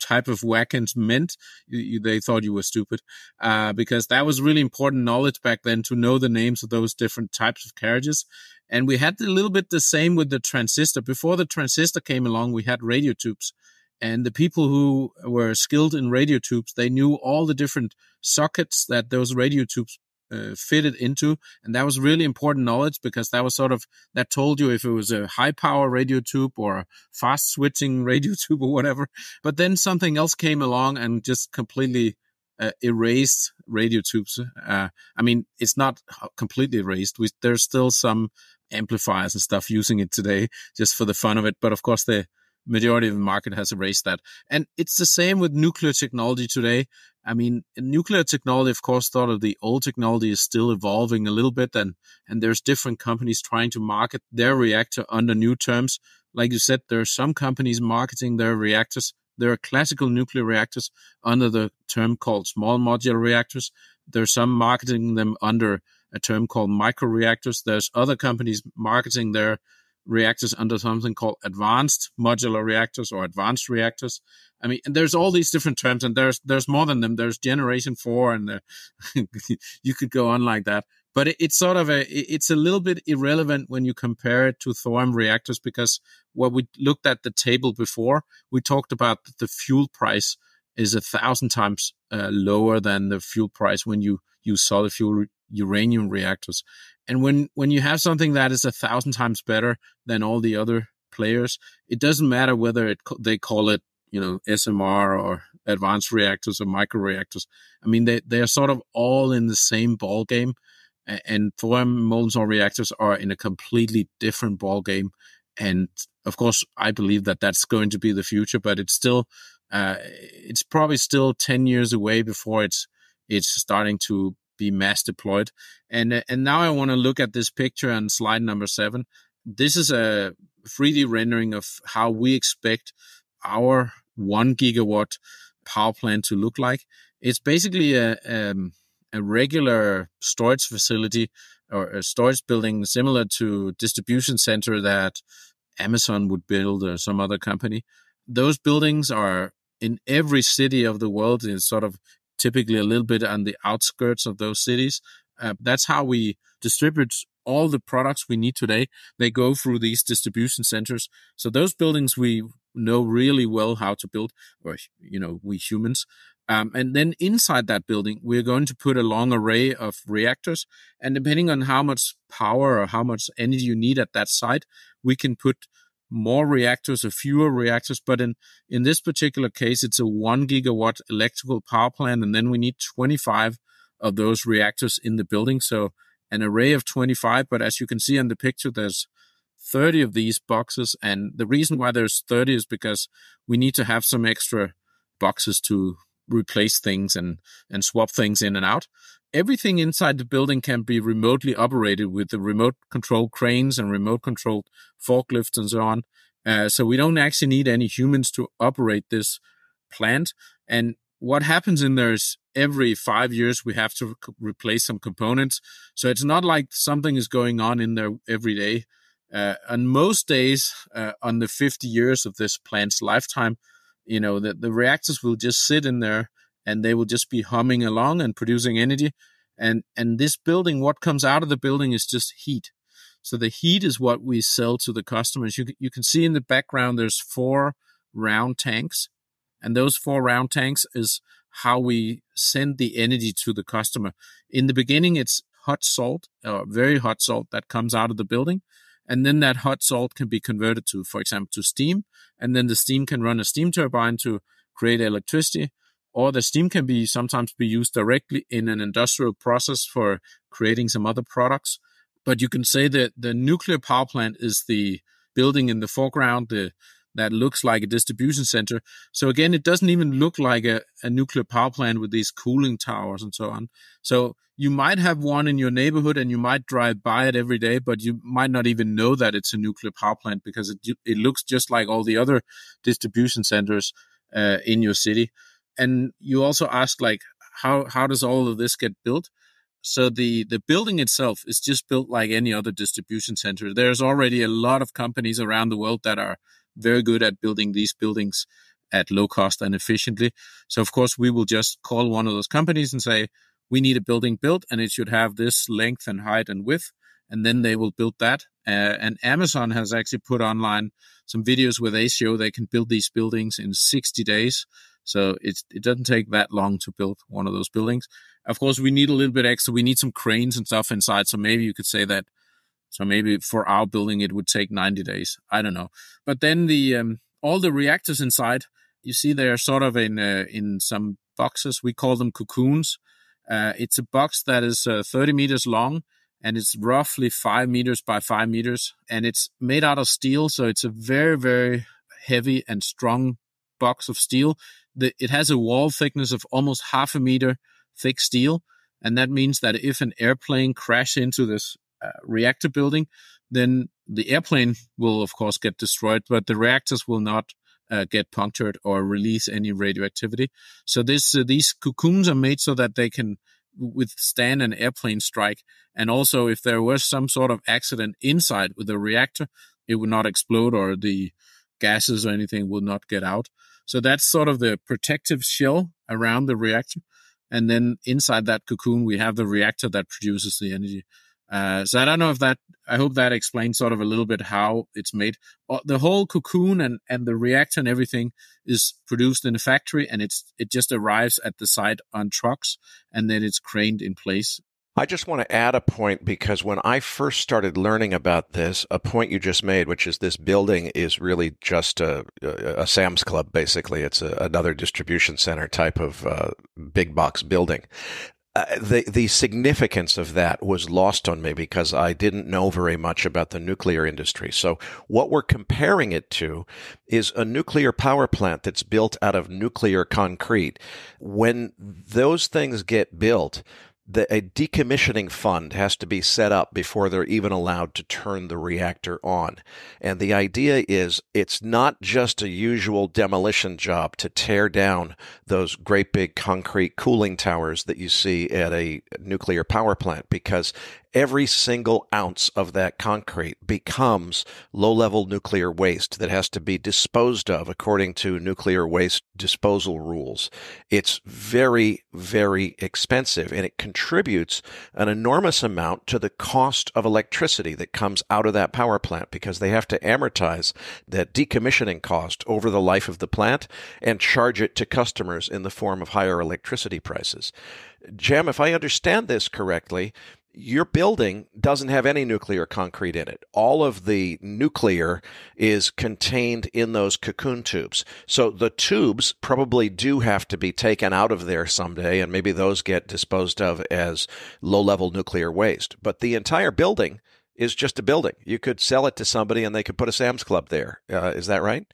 type of wagons meant, you, you, they thought you were stupid, uh, because that was really important knowledge back then, to know the names of those different types of carriages. And we had a little bit the same with the transistor. Before the transistor came along, we had radio tubes, and the people who were skilled in radio tubes, they knew all the different sockets that those radio tubes Uh, fitted into. And that was really important knowledge, because that was sort of, that told you if it was a high power radio tube or a fast switching radio tube or whatever. But then something else came along and just completely uh, erased radio tubes. Uh, I mean, it's not completely erased. We, there's still some amplifiers and stuff using it today just for the fun of it. But of course, the majority of the market has erased that. And it's the same with nuclear technology today. I mean, nuclear technology, of course, thought of the old technology is still evolving a little bit, and, and there's different companies trying to market their reactor under new terms. Like you said, there are some companies marketing their reactors. There are classical nuclear reactors under the term called small modular reactors. There are some marketing them under a term called micro reactors. There's other companies marketing their reactors under something called advanced modular reactors or advanced reactors. I mean, and there's all these different terms, and there's there's more than them. There's generation four, and the, you could go on like that. But it, it's sort of a it's a little bit irrelevant when you compare it to thorium reactors, because what we looked at the table before, we talked about the fuel price is a thousand times uh, lower than the fuel price when you use solid fuel uranium reactors. And when, when you have something that is a thousand times better than all the other players, it doesn't matter whether it, they call it, you know, S M R or advanced reactors or micro reactors. I mean, they, they are sort of all in the same ball game, and thorium molten salt reactors are in a completely different ball game. And of course, I believe that that's going to be the future, but it's still, uh, it's probably still ten years away before it's, it's starting to be mass deployed. And and now I want to look at this picture on slide number seven. This is a three D rendering of how we expect our one gigawatt power plant to look like. It's basically a, um, a regular storage facility or a storage building similar to distribution center that Amazon would build or some other company. Those buildings are in every city of the world. It's sort of typically a little bit on the outskirts of those cities. Uh, that's how we distribute all the products we need today. They go through these distribution centers. So those buildings we know really well how to build, or, you know, we humans. Um, and then inside that building, we're going to put a long array of reactors. And depending on how much power or how much energy you need at that site, we can put more reactors or fewer reactors. But in, in this particular case, it's a one gigawatt electrical power plant. And then we need twenty-five of those reactors in the building. So an array of twenty-five. But as you can see on the picture, there's thirty of these boxes. And the reason why there's thirty is because we need to have some extra boxes to replace things and, and swap things in and out. Everything inside the building can be remotely operated with the remote control cranes and remote controlled forklifts and so on. Uh, so we don't actually need any humans to operate this plant. And what happens in there is every five years we have to re- replace some components. So it's not like something is going on in there every day. Uh, on most days, uh, on the fifty years of this plant's lifetime, you know, the, the reactors will just sit in there and they will just be humming along and producing energy. And, and this building, what comes out of the building is just heat. So the heat is what we sell to the customers. You, you can see in the background, there's four round tanks. And those four round tanks is how we send the energy to the customer. In the beginning, it's hot salt, or very hot salt that comes out of the building. And then that hot salt can be converted to, for example, to steam. And then the steam can run a steam turbine to create electricity. Or the steam can be sometimes be used directly in an industrial process for creating some other products. But you can say that the nuclear power plant is the building in the foreground the, that looks like a distribution center. So again, it doesn't even look like a, a nuclear power plant with these cooling towers and so on. So you might have one in your neighborhood and you might drive by it every day, but you might not even know that it's a nuclear power plant because it it looks just like all the other distribution centers uh, in your city. And you also ask, like, how, how does all of this get built? So the, the building itself is just built like any other distribution center. There's already a lot of companies around the world that are very good at building these buildings at low cost and efficiently. So, of course, we will just call one of those companies and say, we need a building built, and it should have this length and height and width, and then they will build that. Uh, and Amazon has actually put online some videos where they show they can build these buildings in sixty days. So it's, it doesn't take that long to build one of those buildings. Of course, we need a little bit extra. We need some cranes and stuff inside. So maybe you could say that. So maybe for our building, it would take ninety days. I don't know. But then the um, all the reactors inside, you see they are sort of in uh, in some boxes. We call them cocoons. Uh, it's a box that is uh, thirty meters long, and it's roughly five meters by five meters. And it's made out of steel, so it's a very, very heavy and strong box of steel. The, it has a wall thickness of almost half a meter thick steel. And that means that if an airplane crashes into this uh, reactor building, then the airplane will, of course, get destroyed, but the reactors will not Uh, get punctured or release any radioactivity. So this uh, these cocoons are made so that they can withstand an airplane strike. And also, if there was some sort of accident inside with the reactor, it would not explode or the gases or anything will not get out. So that's sort of the protective shell around the reactor. And then inside that cocoon, we have the reactor that produces the energy. Uh, so I don't know if that, I hope that explains sort of a little bit how it's made. The whole cocoon and, and the reactor and everything is produced in a factory, and it's it just arrives at the site on trucks, and then it's craned in place. I just want to add a point, because when I first started learning about this, a point you just made, which is this building is really just a, a, a Sam's Club, basically. It's a, another distribution center type of uh, big box building. Uh, the the significance of that was lost on me because I didn't know very much about the nuclear industry. So what we're comparing it to is a nuclear power plant that's built out of nuclear concrete. When those things get built, the, a decommissioning fund has to be set up before they're even allowed to turn the reactor on. And the idea is it's not just a usual demolition job to tear down those great big concrete cooling towers that you see at a nuclear power plant, because every single ounce of that concrete becomes low-level nuclear waste that has to be disposed of according to nuclear waste disposal rules. It's very, very expensive, and it contributes an enormous amount to the cost of electricity that comes out of that power plant, because they have to amortize that decommissioning cost over the life of the plant and charge it to customers in the form of higher electricity prices. Jam, if I understand this correctly, your building doesn't have any nuclear concrete in it. All of the nuclear is contained in those cocoon tubes. So the tubes probably do have to be taken out of there someday, and maybe those get disposed of as low-level nuclear waste. But the entire building is just a building. You could sell it to somebody and they could put a Sam's Club there. Uh, is that right?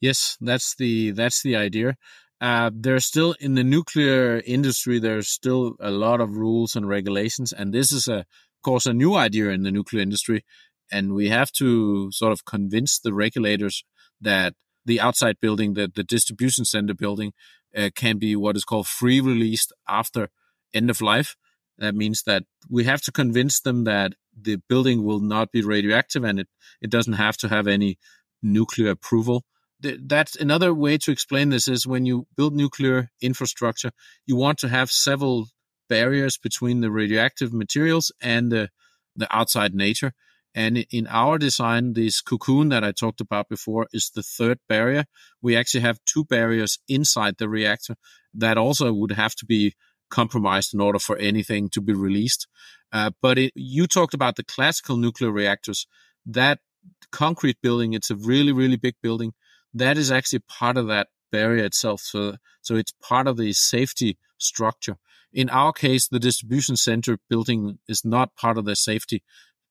Yes, that's the that's the idea. Uh, there's still, in the nuclear industry, there's still a lot of rules and regulations. And this is, a, of course, a new idea in the nuclear industry. And we have to sort of convince the regulators that the outside building, that the distribution center building, uh, can be what is called free released after end of life. That means that we have to convince them that the building will not be radioactive and it, it doesn't have to have any nuclear approval. That's another way to explain this is when you build nuclear infrastructure, you want to have several barriers between the radioactive materials and the, the outside nature. And in our design, this cocoon that I talked about before is the third barrier. We actually have two barriers inside the reactor that also would have to be compromised in order for anything to be released. Uh, but it, you talked about the classical nuclear reactors. That concrete building, it's a really, really big building. That is actually part of that barrier itself. So, so it's part of the safety structure. In our case, the distribution center building is not part of the safety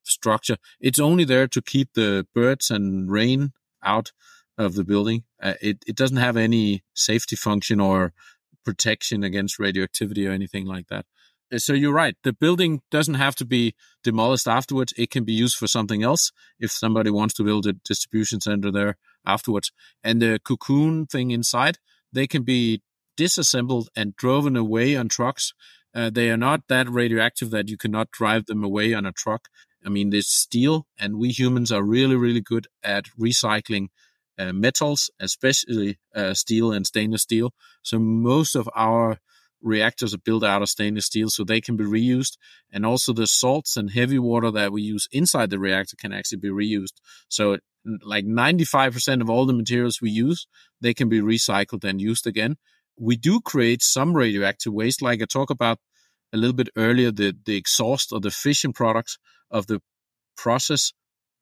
structure. It's only there to keep the birds and rain out of the building. Uh, it, it doesn't have any safety function or protection against radioactivity or anything like that. So you're right. The building doesn't have to be demolished afterwards. It can be used for something else if somebody wants to build a distribution center there afterwards. And the cocoon thing inside, they can be disassembled and driven away on trucks. Uh, they are not that radioactive that you cannot drive them away on a truck. I mean, it's steel, and we humans are really, really good at recycling uh, metals, especially uh, steel and stainless steel. So most of our reactors are built out of stainless steel, so they can be reused. And also the salts and heavy water that we use inside the reactor can actually be reused. So like ninety-five percent of all the materials we use, they can be recycled and used again. We do create some radioactive waste, like I talked about a little bit earlier, the, the exhaust or the fission products of the process.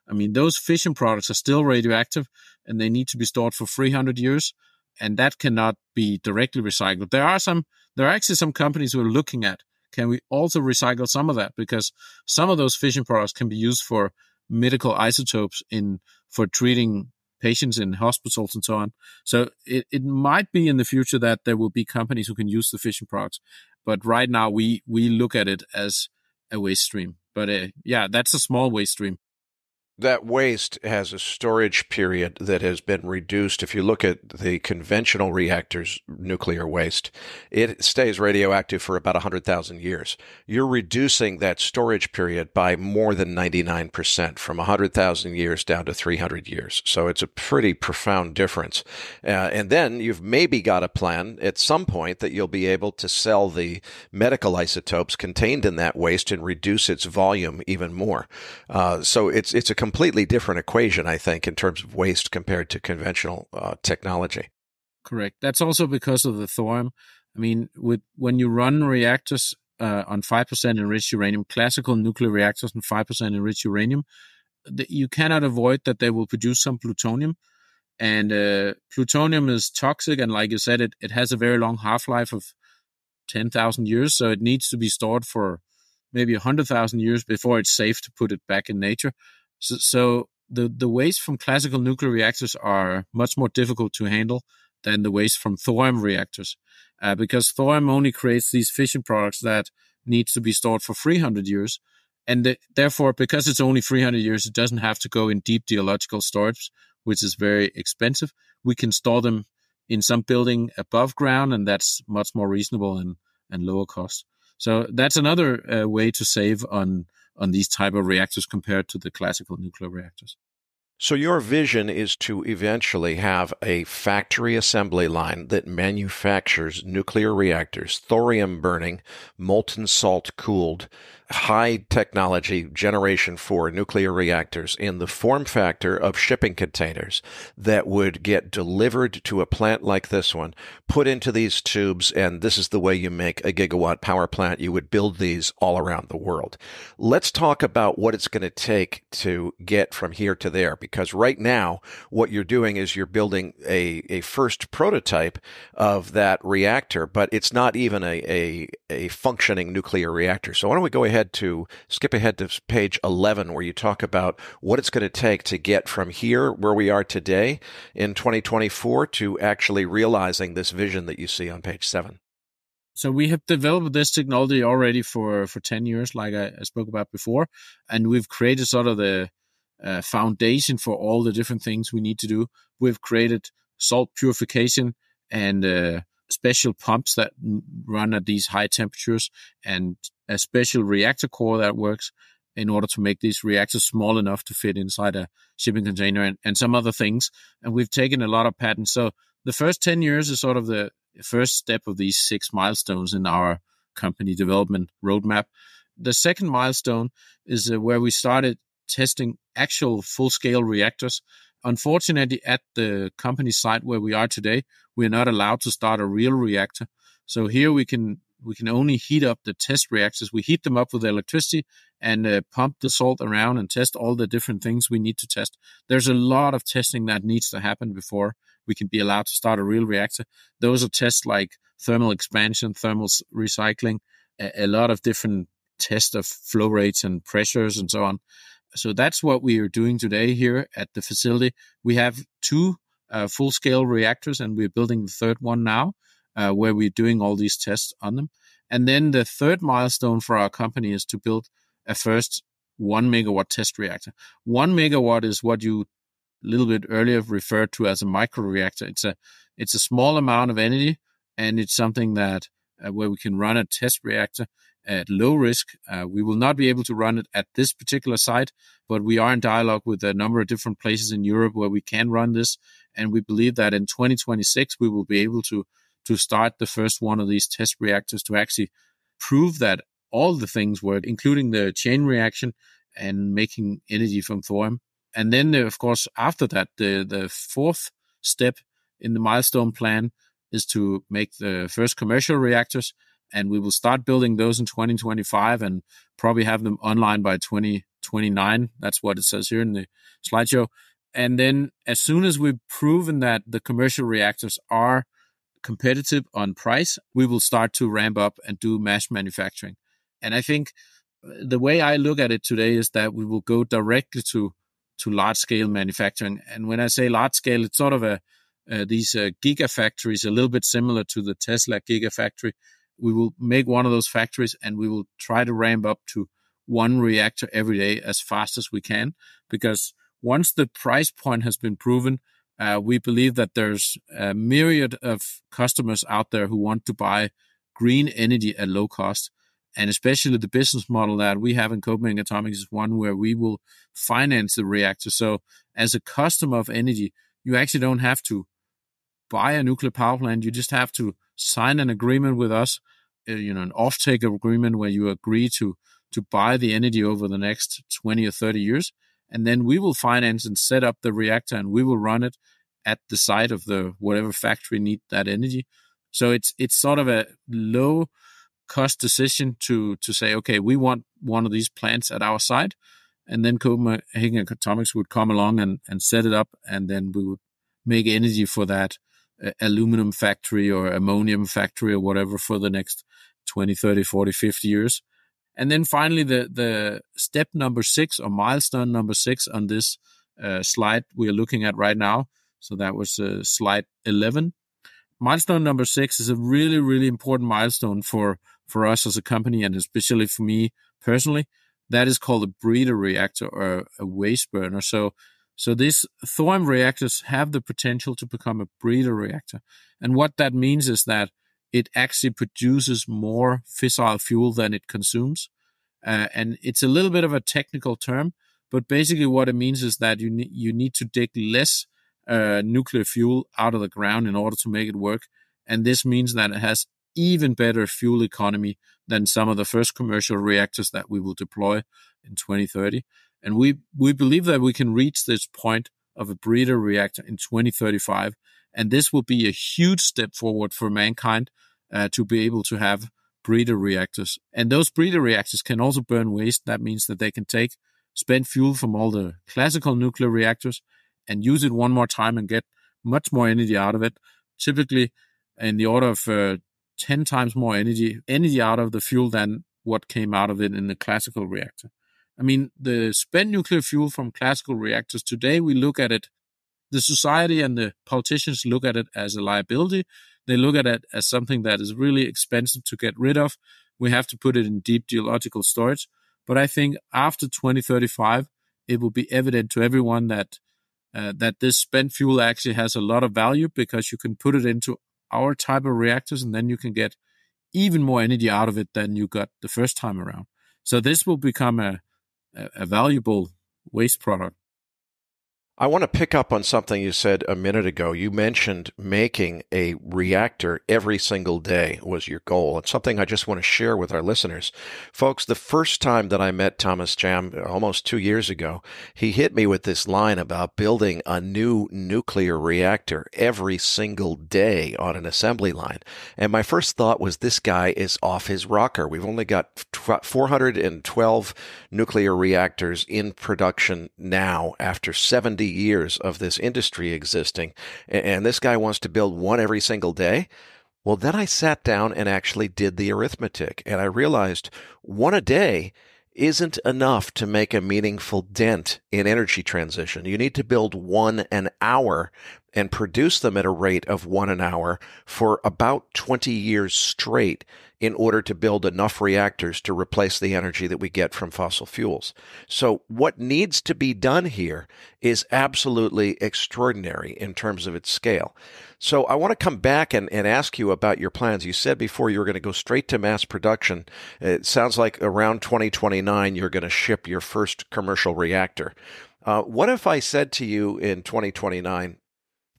I mean, those fission products are still radioactive, and they need to be stored for three hundred years. And that cannot be directly recycled. There are some, there are actually some companies who are looking at, can we also recycle some of that? Because some of those fission products can be used for medical isotopes in, for treating patients in hospitals and so on. So it, it might be in the future that there will be companies who can use the fission products. But right now we, we look at it as a waste stream. But uh, yeah, that's a small waste stream. That waste has a storage period that has been reduced. If you look at the conventional reactors' nuclear waste, it stays radioactive for about one hundred thousand years. You're reducing that storage period by more than ninety-nine percent, from one hundred thousand years down to three hundred years. So it's a pretty profound difference. Uh, and then you've maybe got a plan at some point that you'll be able to sell the medical isotopes contained in that waste and reduce its volume even more. Uh, so it's, it's a completely different equation, I think, in terms of waste compared to conventional uh, technology. Correct. That's also because of the thorium. I mean, with when you run reactors uh, on five percent enriched uranium, classical nuclear reactors on five percent enriched uranium, the, you cannot avoid that they will produce some plutonium. And uh, plutonium is toxic. And like you said, it, it has a very long half-life of ten thousand years. So it needs to be stored for maybe one hundred thousand years before it's safe to put it back in nature. So, so the, the waste from classical nuclear reactors are much more difficult to handle than the waste from thorium reactors, uh, because thorium only creates these fission products that needs to be stored for three hundred years. And th- therefore, because it's only three hundred years, it doesn't have to go in deep geological storage, which is very expensive. We can store them in some building above ground, and that's much more reasonable and, and lower cost. So that's another uh, way to save on, on these type of reactors compared to the classical nuclear reactors. So your vision is to eventually have a factory assembly line that manufactures nuclear reactors, thorium burning, molten salt cooled, high technology generation four nuclear reactors in the form factor of shipping containers that would get delivered to a plant like this one, put into these tubes, and this is the way you make a gigawatt power plant. You would build these all around the world. Let's talk about what it's going to take to get from here to there, because right now what you're doing is you're building a, a first prototype of that reactor, but it's not even a, a, a functioning nuclear reactor. So why don't we go ahead to skip ahead to page eleven, where you talk about what it's going to take to get from here, where we are today in twenty twenty-four, to actually realizing this vision that you see on page seven. So we have developed this technology already for, for ten years, like I, I spoke about before, and we've created sort of the uh, foundation for all the different things we need to do. We've created salt purification and uh, special pumps that run at these high temperatures, and a special reactor core that works in order to make these reactors small enough to fit inside a shipping container, and, and some other things. And we've taken a lot of patents. So the first ten years is sort of the first step of these six milestones in our company development roadmap. The second milestone is uh, where we started testing actual full-scale reactors. Unfortunately, at the company site where we are today, we're not allowed to start a real reactor. So here we can we can only heat up the test reactors. We heat them up with electricity and uh, pump the salt around and test all the different things we need to test. There's a lot of testing that needs to happen before we can be allowed to start a real reactor. Those are tests like thermal expansion, thermal recycling, a, a lot of different tests of flow rates and pressures and so on. So that's what we are doing today here at the facility. We have two uh, full-scale reactors, and we're building the third one now, uh, where we're doing all these tests on them. And then the third milestone for our company is to build a first one megawatt test reactor. One megawatt is what you a little bit earlier referred to as a microreactor. It's a it's a small amount of energy, and it's something that uh, where we can run a test reactor at low risk. Uh, we will not be able to run it at this particular site, but we are in dialogue with a number of different places in Europe where we can run this. And we believe that in twenty twenty-six, we will be able to, to start the first one of these test reactors to actually prove that all the things work, including the chain reaction and making energy from thorium. And then, of course, after that, the, the fourth step in the milestone plan is to make the first commercial reactors. And we will start building those in twenty twenty-five and probably have them online by twenty twenty-nine. That's what it says here in the slideshow. And then as soon as we've proven that the commercial reactors are competitive on price, we will start to ramp up and do mass manufacturing. And I think the way I look at it today is that we will go directly to, to large-scale manufacturing. And when I say large-scale, it's sort of a uh, these uh, gigafactories, a little bit similar to the Tesla gigafactory. We will make one of those factories, and we will try to ramp up to one reactor every day as fast as we can, because once the price point has been proven, uh, we believe that there's a myriad of customers out there who want to buy green energy at low cost. And especially the business model that we have in Copenhagen Atomics is one where we will finance the reactor. So as a customer of energy, you actually don't have to buy a nuclear power plant. You just have to sign an agreement with us, you know, an offtake agreement where you agree to to buy the energy over the next twenty or thirty years, and then we will finance and set up the reactor, and we will run it at the site of the whatever factory need that energy. So it's it's sort of a low cost decision to to say, okay, we want one of these plants at our site, and then Copenhagen Atomics would come along and, and set it up, and then we would make energy for that aluminum factory or ammonium factory or whatever for the next twenty, thirty, forty, fifty years. And then finally, the the step number six or milestone number six on this uh, slide we are looking at right now. So that was uh, slide eleven. Milestone number six is a really, really important milestone for, for us as a company, and especially for me personally, that is called a breeder reactor or a waste burner. So so these thorium reactors have the potential to become a breeder reactor. And what that means is that it actually produces more fissile fuel than it consumes. Uh, and it's a little bit of a technical term, but basically what it means is that you, ne you need to dig less uh, nuclear fuel out of the ground in order to make it work. And this means that it has even better fuel economy than some of the first commercial reactors that we will deploy in twenty thirty. And we, we believe that we can reach this point of a breeder reactor in twenty thirty-five. And this will be a huge step forward for mankind uh, to be able to have breeder reactors. And those breeder reactors can also burn waste. That means that they can take spent fuel from all the classical nuclear reactors and use it one more time and get much more energy out of it. Typically in the order of uh, ten times more energy, energy out of the fuel than what came out of it in the classical reactor. I mean, the spent nuclear fuel from classical reactors today, we look at it, the society and the politicians look at it as a liability. They look at it as something that is really expensive to get rid of. We have to put it in deep geological storage. But I think after twenty thirty-five, it will be evident to everyone that uh, that this spent fuel actually has a lot of value, because you can put it into our type of reactors and then you can get even more energy out of it than you got the first time around. So this will become a, a valuable waste product. I want to pick up on something you said a minute ago. You mentioned making a reactor every single day was your goal. It's something I just want to share with our listeners. Folks, the first time that I met Thomas Jam, almost two years ago, he hit me with this line about building a new nuclear reactor every single day on an assembly line. And my first thought was, this guy is off his rocker. We've only got four hundred twelve nuclear reactors in production now after seventy years years of this industry existing, and this guy wants to build one every single day. Well, then I sat down and actually did the arithmetic, and I realized one a day isn't enough to make a meaningful dent in energy transition. You need to build one an hour and produce them at a rate of one an hour for about twenty years straight in order to build enough reactors to replace the energy that we get from fossil fuels. So what needs to be done here is absolutely extraordinary in terms of its scale. So I want to come back and, and ask you about your plans. You said before you were going to go straight to mass production. It sounds like around twenty twenty-nine, you're going to ship your first commercial reactor. Uh, what if I said to you in twenty twenty-nine,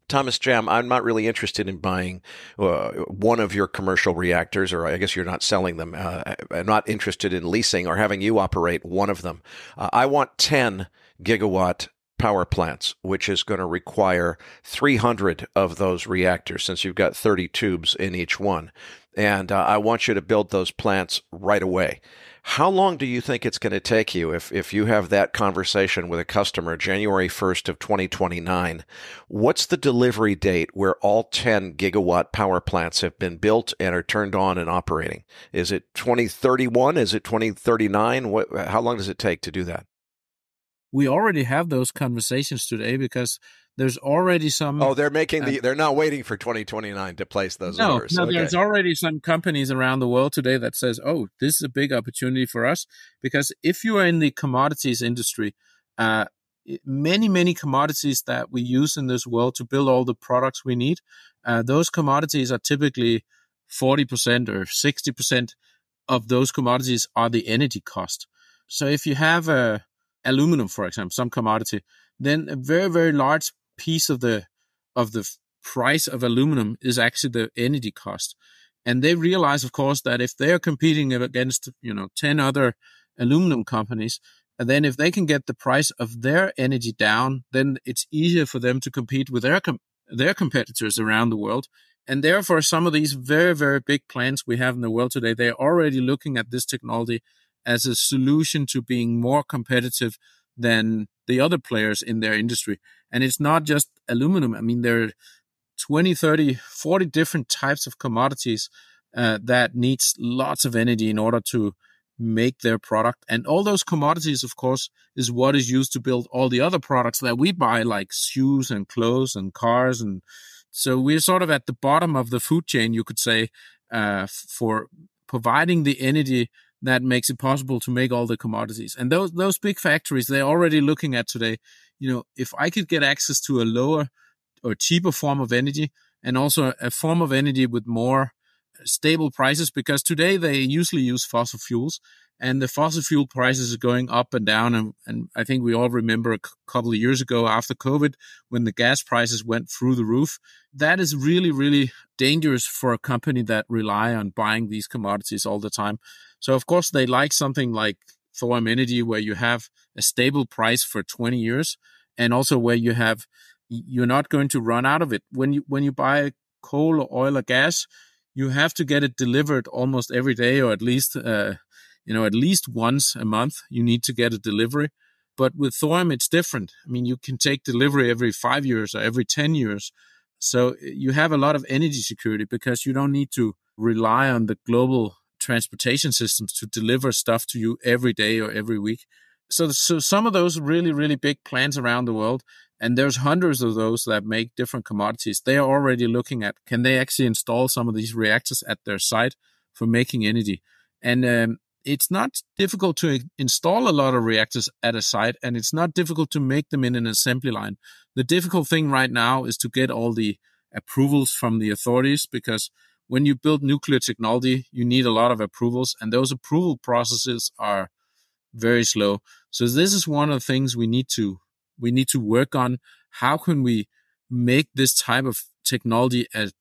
Thomas Jam, I'm not really interested in buying uh, one of your commercial reactors, or I guess you're not selling them. Uh, I'm not interested in leasing or having you operate one of them. Uh, I want ten gigawatt power plants, which is going to require three hundred of those reactors, since you've got thirty tubes in each one. And uh, I want you to build those plants right away. How long do you think it's going to take you if, if you have that conversation with a customer January first of twenty twenty-nine? What's the delivery date where all ten gigawatt power plants have been built and are turned on and operating? Is it twenty thirty-one? Is it twenty thirty-nine? What, how long does it take to do that? We already have those conversations today, because there's already some... Oh, they're making the... Uh, they're not waiting for twenty twenty-nine to place those no, orders. No, okay. There's already some companies around the world today that says, oh, this is a big opportunity for us. Because if you are in the commodities industry, uh, many, many commodities that we use in this world to build all the products we need, uh, those commodities are typically forty percent or sixty percent of those commodities are the energy cost. So if you have a aluminum, for example, some commodity, then a very, very large piece of the of the price of aluminum is actually the energy cost. And they realize, of course, that if they are competing against, you know, ten other aluminum companies, and then if they can get the price of their energy down, then it's easier for them to compete with their com their competitors around the world. And therefore, some of these very, very big plants we have in the world today, they're already looking at this technology as a solution to being more competitive than the other players in their industry. And it's not just aluminum. I mean, there are twenty, thirty, forty different types of commodities uh, that needs lots of energy in order to make their product. And all those commodities, of course, is what is used to build all the other products that we buy, like shoes and clothes and cars. And so we're sort of at the bottom of the food chain, you could say, uh, for providing the energy that makes it possible to make all the commodities. And those those big factories, they're already looking at today, you know, if I could get access to a lower or cheaper form of energy, and also a form of energy with more stable prices, because today they usually use fossil fuels, and the fossil fuel prices are going up and down. And, and I think we all remember a c- couple of years ago after COVID, when the gas prices went through the roof. That is really, really dangerous for a company that rely on buying these commodities all the time. So, of course, they like something like Thorium Energy, where you have a stable price for twenty years, and also where you have, you're not going to run out of it. When you, when you buy coal or oil or gas, you have to get it delivered almost every day, or at least, uh, you know, at least once a month, you need to get a delivery. But with thorium, it's different. I mean, you can take delivery every five years or every ten years. So you have a lot of energy security, because you don't need to rely on the global transportation systems to deliver stuff to you every day or every week. So, so some of those really, really big plants around the world, and there's hundreds of those that make different commodities, they are already looking at, can they actually install some of these reactors at their site for making energy? And um, it's not difficult to install a lot of reactors at a site, and it's not difficult to make them in an assembly line. The difficult thing right now is to get all the approvals from the authorities, because when you build nuclear technology, you need a lot of approvals, and those approval processes are very slow. So this is one of the things we need to we need to work on. How can we make this type of technology as,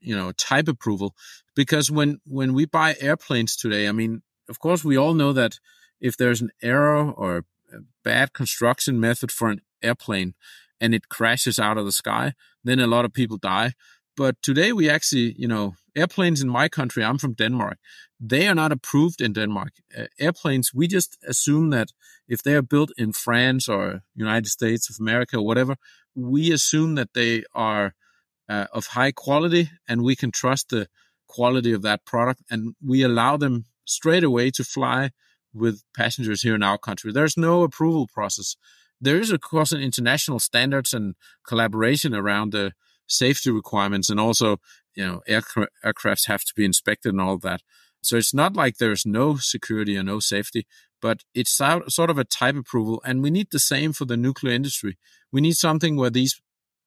you know, type approval? Because when when we buy airplanes today, I mean, of course, we all know that if there's an error or a bad construction method for an airplane and it crashes out of the sky, then a lot of people die. But today we actually, you know, airplanes in my country, I'm from Denmark, they are not approved in Denmark. Uh, airplanes, we just assume that if they are built in France or United States of America or whatever, we assume that they are uh, of high quality, and we can trust the quality of that product, and we allow them straight away to fly with passengers here in our country. There's no approval process. There is, of course, an international standards and collaboration around the safety requirements, and also, you know, aircra- aircrafts have to be inspected and all that. So it's not like there's no security or no safety, but it's sort of a type approval. And we need the same for the nuclear industry. We need something where these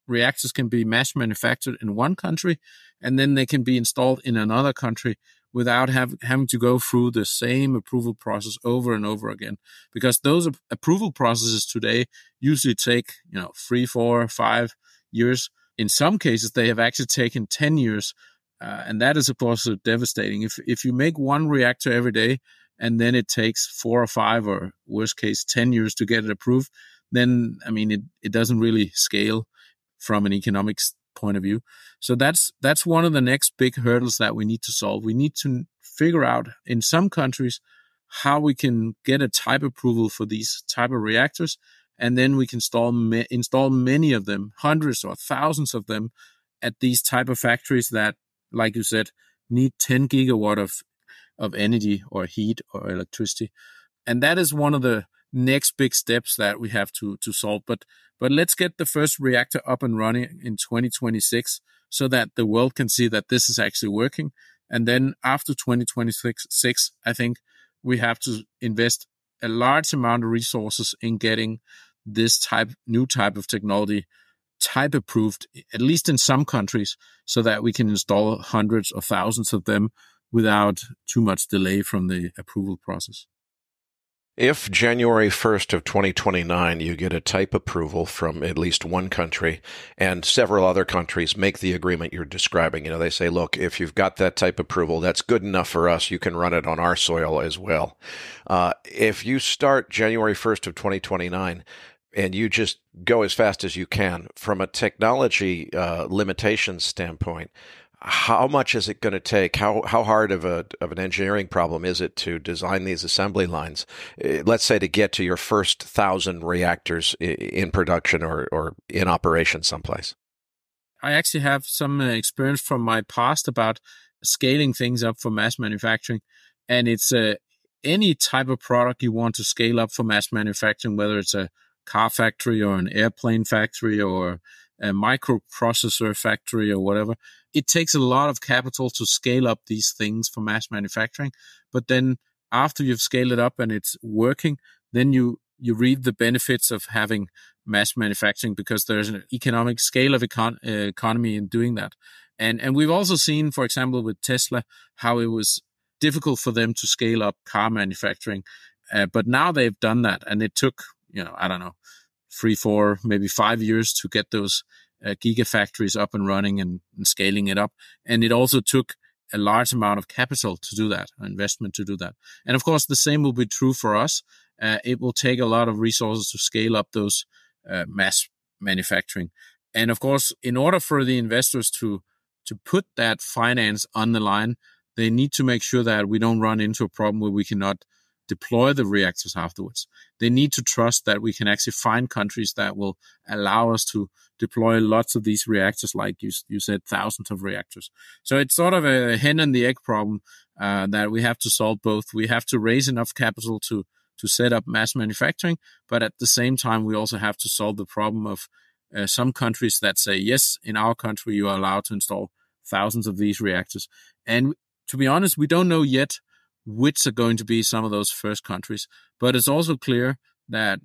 reactors can be mass manufactured in one country, and then they can be installed in another country without have, having to go through the same approval process over and over again. Because those ap- approval processes today usually take, you know, three, four, five years. In some cases, they have actually taken ten years. Uh, and that is, of course, devastating. If if you make one reactor every day, and then it takes four or five, or worst case, ten years to get it approved, then, I mean, it, it doesn't really scale from an economics point of view. So that's that's one of the next big hurdles that we need to solve. We need to figure out in some countries how we can get a type approval for these type of reactors, and then we can install ma- install many of them, hundreds or thousands of them, at these type of factories that, like you said, need ten gigawatt of of energy or heat or electricity. And that is one of the next big steps that we have to to solve. But but let's get the first reactor up and running in twenty twenty-six, so that the world can see that this is actually working. And then after twenty twenty-six, I think we have to invest a large amount of resources in getting this type new type of technology type approved, at least in some countries, so that we can install hundreds or thousands of them without too much delay from the approval process. If January first of twenty twenty-nine, you get a type approval from at least one country, and several other countries make the agreement you're describing, you know, they say, look, if you've got that type approval, that's good enough for us. You can run it on our soil as well. Uh, if you start January first of twenty twenty-nine, and you just go as fast as you can, from a technology uh, limitations standpoint, how much is it going to take? How how hard of a of an engineering problem is it to design these assembly lines? Let's say to get to your first thousand reactors in production or, or in operation someplace. I actually have some experience from my past about scaling things up for mass manufacturing, and it's uh, any type of product you want to scale up for mass manufacturing, whether it's a car factory or an airplane factory or a microprocessor factory or whatever. it takes a lot of capital to scale up these things for mass manufacturing. But then after you've scaled it up and it's working, then you, you reap the benefits of having mass manufacturing because there's an economic scale of econ- uh, economy in doing that. And, and we've also seen, for example, with Tesla, how it was difficult for them to scale up car manufacturing. Uh, but now they've done that. And it took, you know, I don't know, three, four, maybe five years to get those uh, gigafactories up and running and, and scaling it up. And it also took a large amount of capital to do that, investment to do that. And of course, the same will be true for us. Uh, it will take a lot of resources to scale up those uh, mass manufacturing. And of course, in order for the investors to to put that finance on the line, they need to make sure that we don't run into a problem where we cannot deploy the reactors afterwards. They need to trust that we can actually find countries that will allow us to deploy lots of these reactors, like you, you said, thousands of reactors. So it's sort of a hen and the egg problem uh, that we have to solve both. We have to raise enough capital to to set up mass manufacturing, but at the same time, we also have to solve the problem of uh, some countries that say, yes, in our country, you are allowed to install thousands of these reactors. And to be honest, we don't know yet which are going to be some of those first countries. But it's also clear that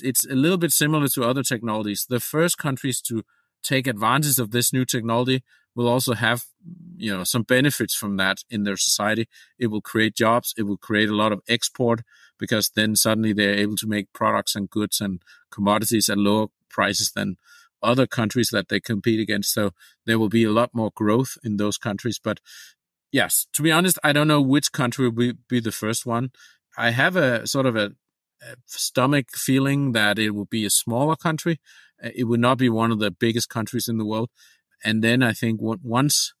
it's a little bit similar to other technologies. The first countries to take advantage of this new technology will also have, you know, some benefits from that in their society. It will create jobs. It will create a lot of export because then suddenly they're able to make products and goods and commodities at lower prices than other countries that they compete against. So there will be a lot more growth in those countries. But yes, to be honest, I don't know which country will be the first one. I have a sort of a, a stomach feeling that it will be a smaller country. It would not be one of the biggest countries in the world. And then I think once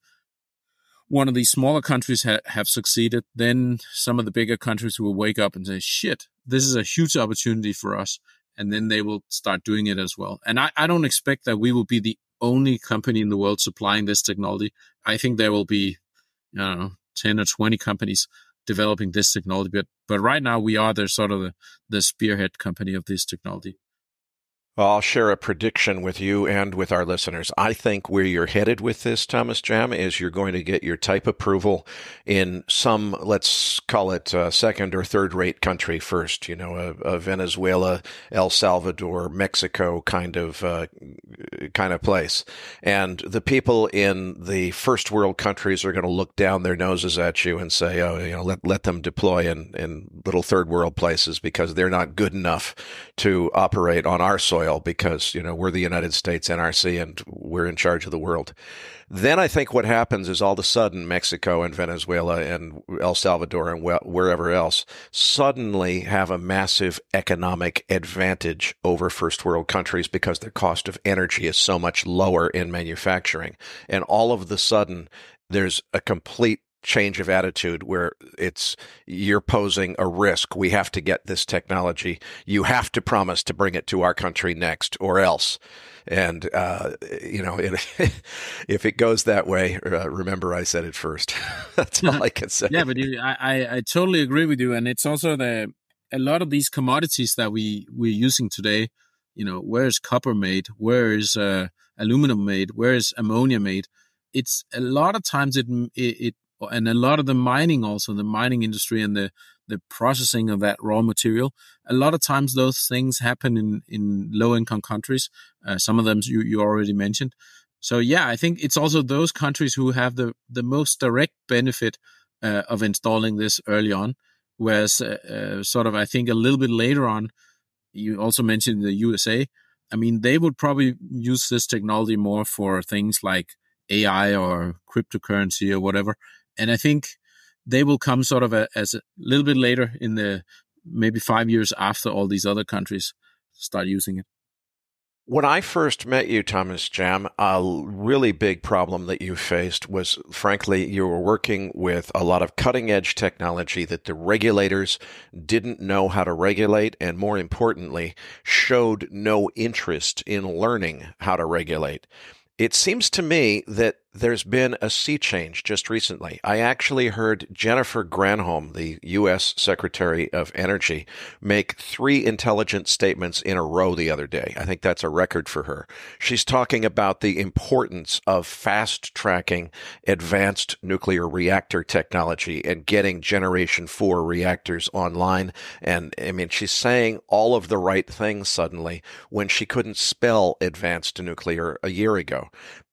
one of these smaller countries ha- have succeeded, then some of the bigger countries will wake up and say, shit, this is a huge opportunity for us. And then they will start doing it as well. And I, I don't expect that we will be the only company in the world supplying this technology. I think there will be, I don't know, ten or twenty companies developing this technology. But, but right now, we are the sort of the, the spearhead company of this technology. Well, I'll share a prediction with you and with our listeners. I think where you're headed with this, Thomas Jam, is you're going to get your type approval in some, let's call it uh, second or third rate country first, you know, a, a Venezuela, El Salvador, Mexico kind of, uh, kind of place. And the people in the first world countries are going to look down their noses at you and say, oh, you know, let, let them deploy in, in little third world places because they're not good enough to operate on our soil. Because, you know, we're the United States N R C and we're in charge of the world. Then I think what happens is all of a sudden Mexico and Venezuela and El Salvador and wherever else suddenly have a massive economic advantage over first world countries because their cost of energy is so much lower in manufacturing. And all of the sudden there's a complete change of attitude where it's you're posing a risk. We have to get this technology. You have to promise to bring it to our country next or else. And, uh, you know, it, if it goes that way, uh, remember I said it first. That's all I can say. Yeah, but you, I, I totally agree with you. And it's also the a lot of these commodities that we, we're using today, you know, where is copper made? Where is uh, aluminum made? Where is ammonia made? It's a lot of times it it, it and a lot of the mining also, the mining industry and the, the processing of that raw material, a lot of times those things happen in, in low-income countries. Uh, some of them you, you already mentioned. So, yeah, I think it's also those countries who have the, the most direct benefit uh, of installing this early on, whereas uh, uh, sort of I think a little bit later on, you also mentioned the U S A. I mean, they would probably use this technology more for things like A I or cryptocurrency or whatever. And I think they will come sort of a, as a little bit later in the maybe five years after all these other countries start using it. When I first met you, Thomas Jam, a really big problem that you faced was, frankly, you were working with a lot of cutting-edge technology that the regulators didn't know how to regulate and, more importantly, showed no interest in learning how to regulate. It seems to me that there's been a sea change just recently. I actually heard Jennifer Granholm, the U S Secretary of Energy, make three intelligent statements in a row the other day. I think that's a record for her. She's talking about the importance of fast-tracking advanced nuclear reactor technology and getting Generation four reactors online. And, I mean, she's saying all of the right things suddenly when she couldn't spell advanced nuclear a year ago.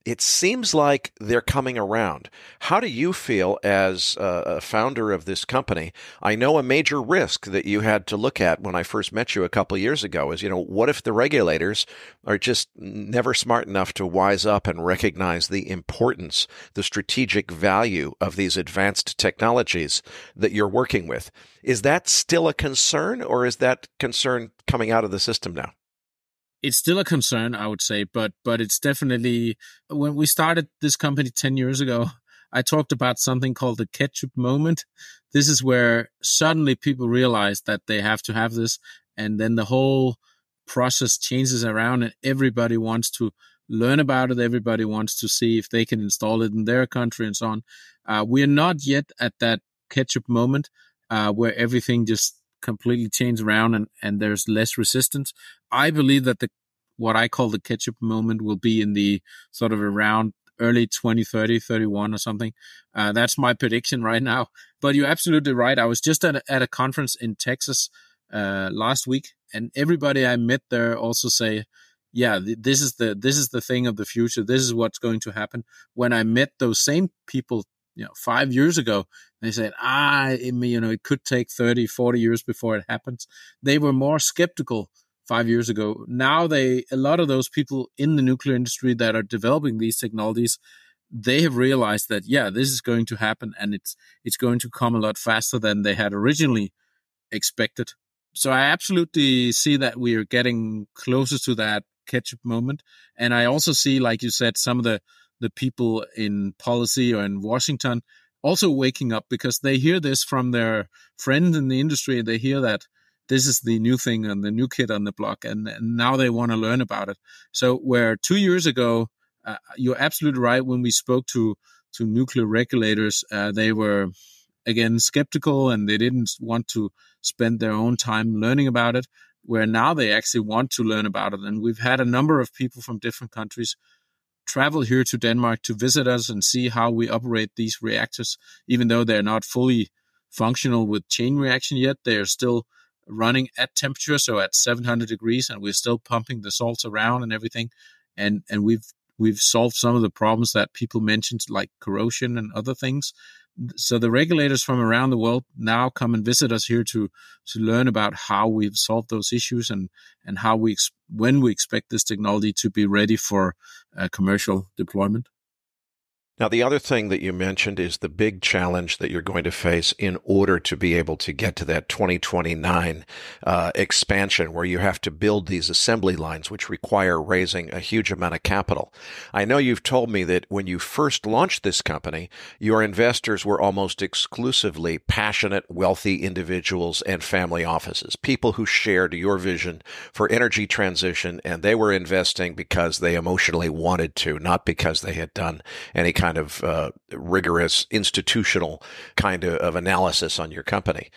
It seems like they're coming around. How do you feel as a founder of this company? I know a major risk that you had to look at when I first met you a couple of years ago is, you know, what if the regulators are just never smart enough to wise up and recognize the importance, the strategic value of these advanced technologies that you're working with? Is that still a concern, or is that concern coming out of the system now? It's still a concern, I would say, but but it's definitely, when we started this company ten years ago, I talked about something called the ketchup moment. This is where suddenly people realize that they have to have this, and then the whole process changes around and everybody wants to learn about it. Everybody wants to see if they can install it in their country and so on. Uh, we are not yet at that ketchup moment uh, where everything just completely change around and, and there's less resistance. I believe that the what I call the ketchup moment will be in the sort of around early twenty thirty, thirty-one or something. Uh, that's my prediction right now. But you're absolutely right. I was just at a, at a conference in Texas uh, last week, and everybody I met there also say, yeah, th- this is the this is the thing of the future. This is what's going to happen. When I met those same people, you know, five years ago, they said, ah, it, you know, it could take thirty, forty years before it happens. They were more skeptical five years ago. Now they, a lot of those people in the nuclear industry that are developing these technologies, they have realized that, yeah, this is going to happen, and it's, it's going to come a lot faster than they had originally expected. So I absolutely see that we are getting closer to that ketchup moment. And I also see, like you said, some of the the people in policy or in Washington also waking up, because they hear this from their friends in the industry. They hear that this is the new thing and the new kid on the block, and, and now they want to learn about it. So where two years ago, uh, you're absolutely right, when we spoke to, to nuclear regulators, uh, they were, again, skeptical, and they didn't want to spend their own time learning about it, where now they actually want to learn about it. And we've had a number of people from different countries travel here to Denmark to visit us and see how we operate these reactors. Even though they're not fully functional with chain reaction yet, they're still running at temperature, so at seven hundred degrees, and we're still pumping the salts around and everything. And and we've we've solved some of the problems that people mentioned, like corrosion and other things. So the regulators from around the world now come and visit us here to to learn about how we've solved those issues, and and how we ex- when we expect this technology to be ready for uh, commercial deployment. Now, the other thing that you mentioned is the big challenge that you're going to face in order to be able to get to that twenty twenty-nine uh, expansion, where you have to build these assembly lines, which require raising a huge amount of capital. I know you've told me that when you first launched this company, your investors were almost exclusively passionate, wealthy individuals and family offices, people who shared your vision for energy transition, and they were investing because they emotionally wanted to, not because they had done any kind kind of uh, rigorous institutional kind of, of analysis on your company.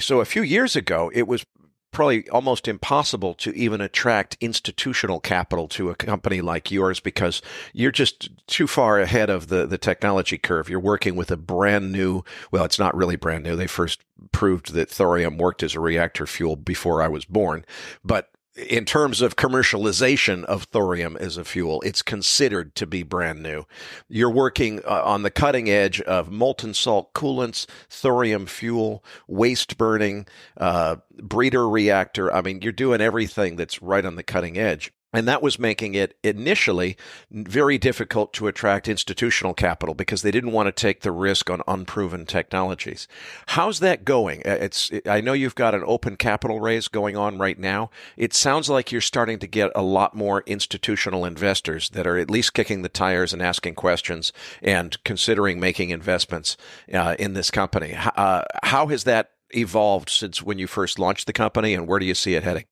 So a few years ago, it was probably almost impossible to even attract institutional capital to a company like yours, because you're just too far ahead of the, the technology curve. You're working with a brand new, well, it's not really brand new. They first proved that thorium worked as a reactor fuel before I was born, but in terms of commercialization of thorium as a fuel, it's considered to be brand new. You're working uh, on the cutting edge of molten salt coolants, thorium fuel, waste burning, uh, breeder reactor. I mean, you're doing everything that's right on the cutting edge. And that was making it initially very difficult to attract institutional capital, because they didn't want to take the risk on unproven technologies. How's that going? It's, I know you've got an open capital raise going on right now. It sounds like you're starting to get a lot more institutional investors that are at least kicking the tires and asking questions and considering making investments uh, in this company. Uh, how has that evolved since when you first launched the company, and where do you see it heading?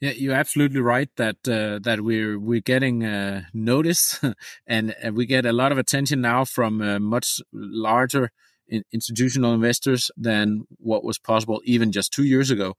Yeah, you're absolutely right that uh, that we're we're getting uh, notice, and, and we get a lot of attention now from uh, much larger in institutional investors than what was possible even just two years ago.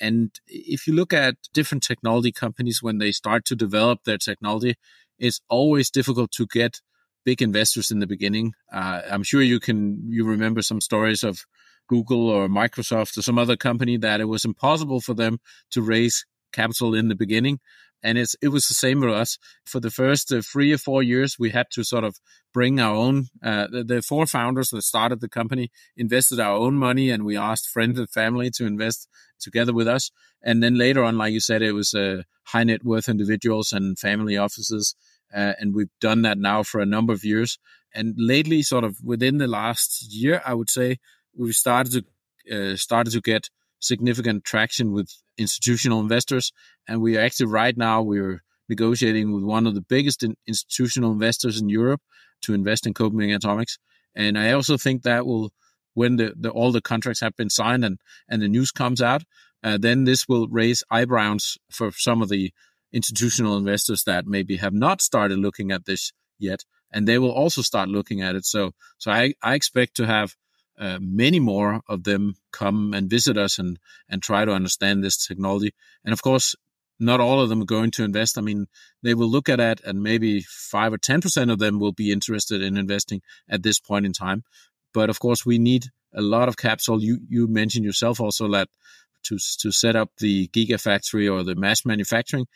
And if you look at different technology companies when they start to develop their technology, it's always difficult to get big investors in the beginning. Uh, I'm sure you can you remember some stories of Google or Microsoft or some other company that it was impossible for them to raise capital in the beginning. And it's, it was the same for us. For the first uh, three or four years, we had to sort of bring our own, uh, the, the four founders that started the company invested our own money, and we asked friends and family to invest together with us. And then later on, like you said, it was uh, high net worth individuals and family offices. Uh, and we've done that now for a number of years. And lately, sort of within the last year, I would say, we've started to uh, started to get significant traction with institutional investors, and we are actually right now we're negotiating with one of the biggest in institutional investors in Europe to invest in Copenhagen Atomics. And I also think that will, when the, the all the contracts have been signed and and the news comes out, uh, then this will raise eyebrows for some of the institutional investors that maybe have not started looking at this yet, and they will also start looking at it. So so I I expect to have Uh, many more of them come and visit us and and try to understand this technology. And of course, not all of them are going to invest. I mean, they will look at it, and maybe five or ten percent of them will be interested in investing at this point in time. But of course, we need a lot of capital. You you mentioned yourself also that to to set up the gigafactory or the mass manufacturing,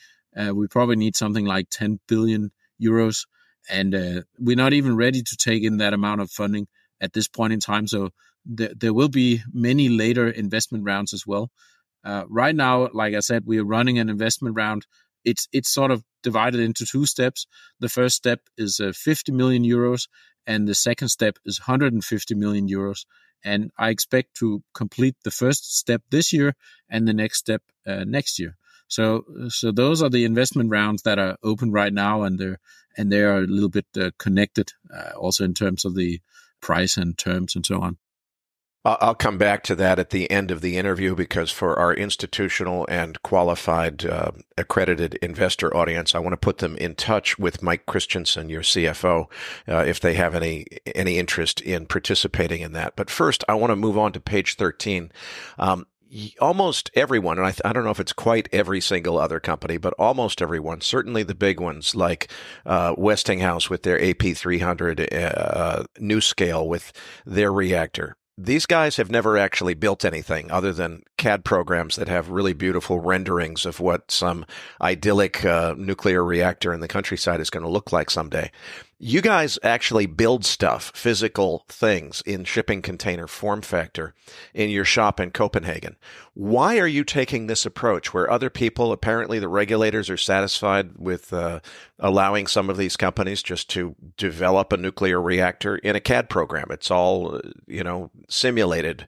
uh, we probably need something like ten billion euros, and uh, we're not even ready to take in that amount of funding at this point in time. So th- there will be many later investment rounds as well. Uh, right now, like I said, we are running an investment round. It's it's sort of divided into two steps. The first step is uh, fifty million euros, and the second step is one hundred fifty million euros. And I expect to complete the first step this year and the next step uh, next year. So so those are the investment rounds that are open right now, and they're and they are a little bit uh, connected uh, also in terms of the price and terms and so on. I'll come back to that at the end of the interview, because for our institutional and qualified uh, accredited investor audience, I want to put them in touch with Mike Christensen, your C F O, uh, if they have any any interest in participating in that. But first, I want to move on to page thirteen. Um, Almost everyone, and I, th- I don't know if it's quite every single other company, but almost everyone, certainly the big ones like uh, Westinghouse with their A P three hundred, uh, NuScale with their reactor. These guys have never actually built anything other than C A D programs that have really beautiful renderings of what some idyllic uh, nuclear reactor in the countryside is going to look like someday. You guys actually build stuff, physical things in shipping container form factor in your shop in Copenhagen. Why are you taking this approach where other people, apparently the regulators, are satisfied with uh, allowing some of these companies just to develop a nuclear reactor in a C A D program? It's all, you know, simulated.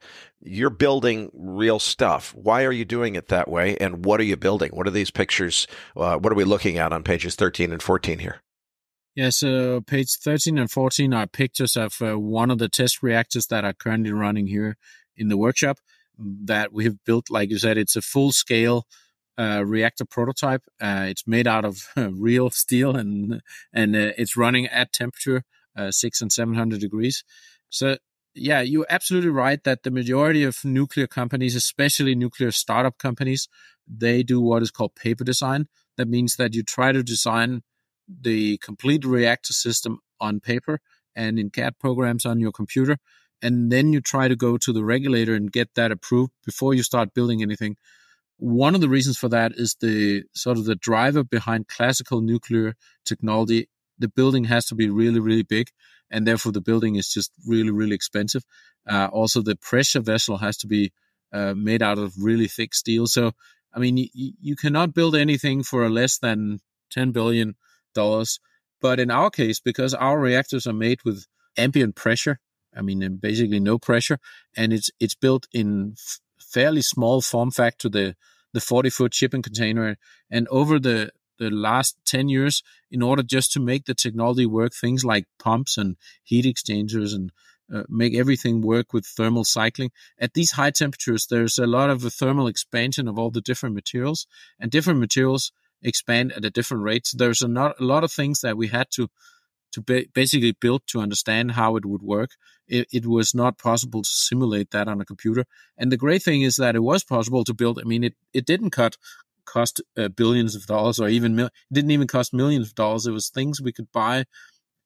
You're building real stuff. Why are you doing it that way? And what are you building? What are these pictures? Uh, what are we looking at on pages thirteen and fourteen here? Yeah, so page thirteen and fourteen are pictures of uh, one of the test reactors that are currently running here in the workshop that we have built. Like you said, it's a full-scale uh, reactor prototype. Uh, it's made out of uh, real steel, and and uh, it's running at temperature, uh, six hundred and seven hundred degrees. So yeah, you're absolutely right that the majority of nuclear companies, especially nuclear startup companies, they do what is called paper design. That means that you try to design the complete reactor system on paper and in C A D programs on your computer. And then you try to go to the regulator and get that approved before you start building anything. One of the reasons for that is the sort of the driver behind classical nuclear technology. The building has to be really, really big, and therefore the building is just really, really expensive. Uh, also, the pressure vessel has to be uh, made out of really thick steel. So, I mean, y- you cannot build anything for less than ten billion dollars. But in our case, because our reactors are made with ambient pressure, I mean, basically no pressure, and it's it's built in f- fairly small form factor, the the forty-foot shipping container. And over the, the last ten years, in order just to make the technology work, things like pumps and heat exchangers and uh, make everything work with thermal cycling. At these high temperatures, there's a lot of a thermal expansion of all the different materials, and different materials expand at a different rate. So there's a, not, a lot of things that we had to to ba- basically build to understand how it would work. It, it was not possible to simulate that on a computer. And the great thing is that it was possible to build. I mean, it, it didn't cut, cost uh, billions of dollars or even mil- it didn't even cost millions of dollars. It was things we could buy.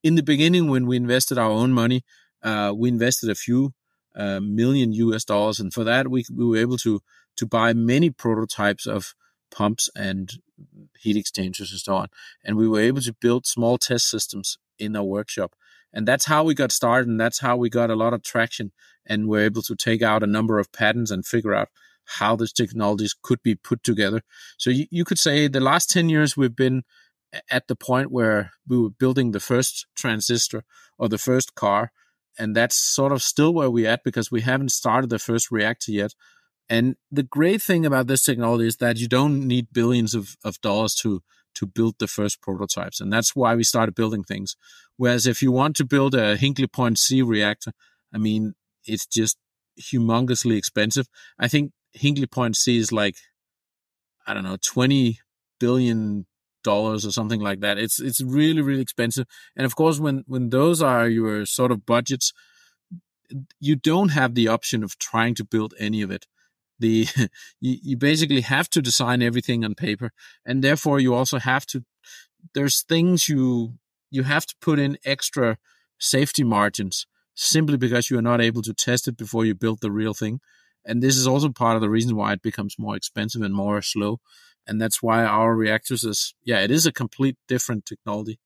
In the beginning, when we invested our own money, uh, we invested a few uh, million U S dollars. And for that, we, we were able to to buy many prototypes of pumps and heat exchangers and so on. And we were able to build small test systems in our workshop. And that's how we got started. And that's how we got a lot of traction. And we're able to take out a number of patents and figure out how these technologies could be put together. So you, you could say the last ten years, we've been at the point where we were building the first transistor or the first car. And that's sort of still where we're at because we haven't started the first reactor yet. And the great thing about this technology is that you don't need billions of, of dollars to, to build the first prototypes. And that's why we started building things. Whereas if you want to build a Hinkley Point C reactor, I mean, it's just humongously expensive. I think Hinkley Point C is like, I don't know, twenty billion dollars or something like that. It's it's really, really expensive. And of course, when, when those are your sort of budgets, you don't have the option of trying to build any of it. The you, you basically have to design everything on paper, and therefore you also have to. There's things you you have to put in extra safety margins simply because you are not able to test it before you build the real thing, and this is also part of the reason why it becomes more expensive and more slow, and that's why our reactors is yeah it is a complete different technology.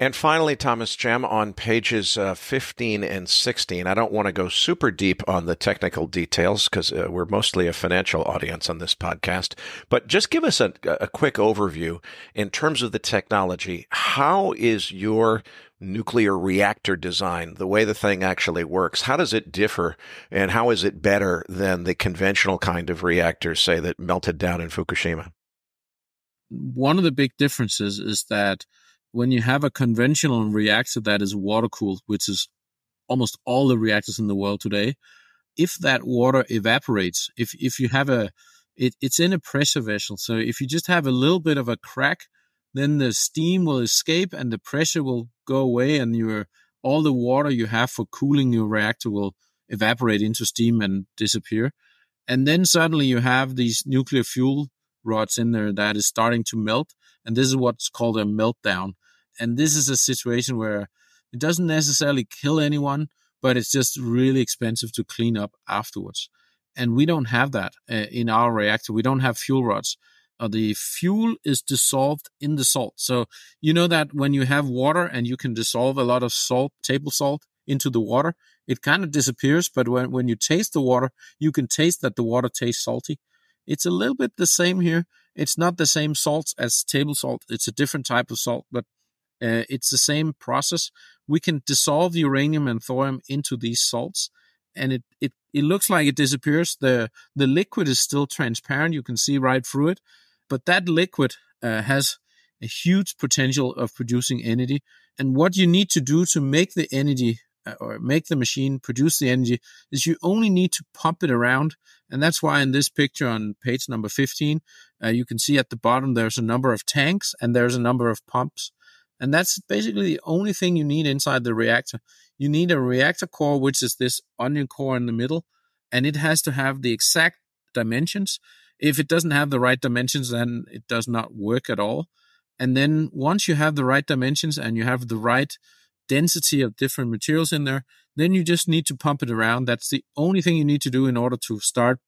And finally, Thomas Jam, on pages uh, fifteen and sixteen, I don't want to go super deep on the technical details because uh, we're mostly a financial audience on this podcast, but just give us a, a quick overview in terms of the technology. How is your nuclear reactor design, the way the thing actually works, how does it differ and how is it better than the conventional kind of reactors, say, that melted down in Fukushima? One of the big differences is that when you have a conventional reactor that is water-cooled, which is almost all the reactors in the world today, if that water evaporates, if if you have a, it, it's in a pressure vessel. So if you just have a little bit of a crack, then the steam will escape and the pressure will go away and your all the water you have for cooling your reactor will evaporate into steam and disappear. And then suddenly you have these nuclear fuel rods in there that is starting to melt. And this is what's called a meltdown. And this is a situation where it doesn't necessarily kill anyone, but it's just really expensive to clean up afterwards. And we don't have that uh, in our reactor. We don't have fuel rods. Uh, the fuel is dissolved in the salt. So you know that when you have water and you can dissolve a lot of salt, table salt, into the water, it kind of disappears. But when, when you taste the water, you can taste that the water tastes salty. It's a little bit the same here. It's not the same salts as table salt. It's a different type of salt, but uh, it's the same process. We can dissolve uranium and thorium into these salts, and it, it, it looks like it disappears. The, the liquid is still transparent. You can see right through it, but that liquid uh, has a huge potential of producing energy. And what you need to do to make the energy or make the machine produce the energy is you only need to pump it around. And that's why in this picture on page number fifteen, uh, you can see at the bottom, there's a number of tanks and there's a number of pumps. And that's basically the only thing you need inside the reactor. You need a reactor core, which is this onion core in the middle, and it has to have the exact dimensions. If it doesn't have the right dimensions, then it does not work at all. And then once you have the right dimensions and you have the right density of different materials in there, then you just need to pump it around. That's the only thing you need to do in order to start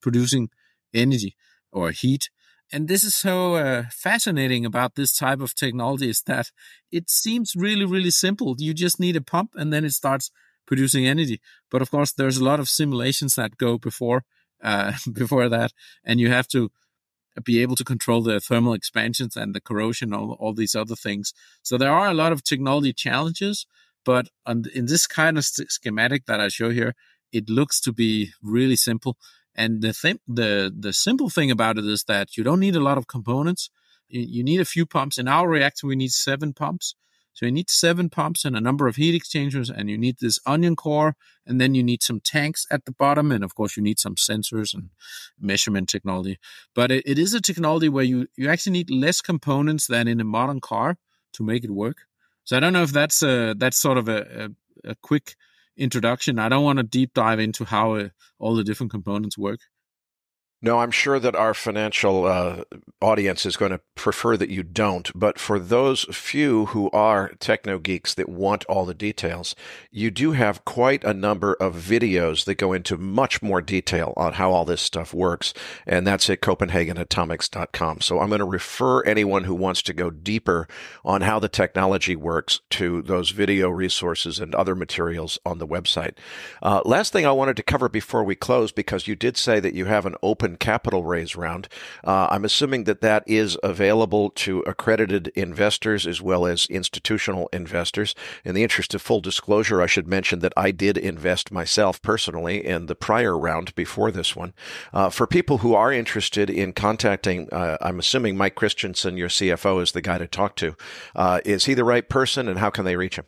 producing energy or heat. And this is so uh, fascinating about this type of technology is that it seems really, really simple. You just need a pump and then it starts producing energy. But of course, there's a lot of simulations that go before, uh, before that. And you have to be able to control the thermal expansions and the corrosion, all, all these other things. So there are a lot of technology challenges, but on, in this kind of st- schematic that I show here, it looks to be really simple. And the, th- the the simple thing about it is that you don't need a lot of components. You, you need a few pumps. In our reactor, we need seven pumps. So you need seven pumps and a number of heat exchangers, and you need this onion core, and then you need some tanks at the bottom, and of course you need some sensors and measurement technology. But it, it is a technology where you, you actually need less components than in a modern car to make it work. So I don't know if that's a, that's sort of a, a, a quick introduction. I don't want to deep dive into how uh, all the different components work. No, I'm sure that our financial uh, audience is going to prefer that you don't. But for those few who are techno geeks that want all the details, you do have quite a number of videos that go into much more detail on how all this stuff works. And that's at Copenhagen Atomics dot com. So I'm going to refer anyone who wants to go deeper on how the technology works to those video resources and other materials on the website. Uh, last thing I wanted to cover before we close, because you did say that you have an open capital raise round. Uh, I'm assuming that that is available to accredited investors as well as institutional investors. In the interest of full disclosure, I should mention that I did invest myself personally in the prior round before this one. Uh, for people who are interested in contacting, uh, I'm assuming Mike Christensen, your C F O, is the guy to talk to. Uh, is he the right person, and how can they reach him?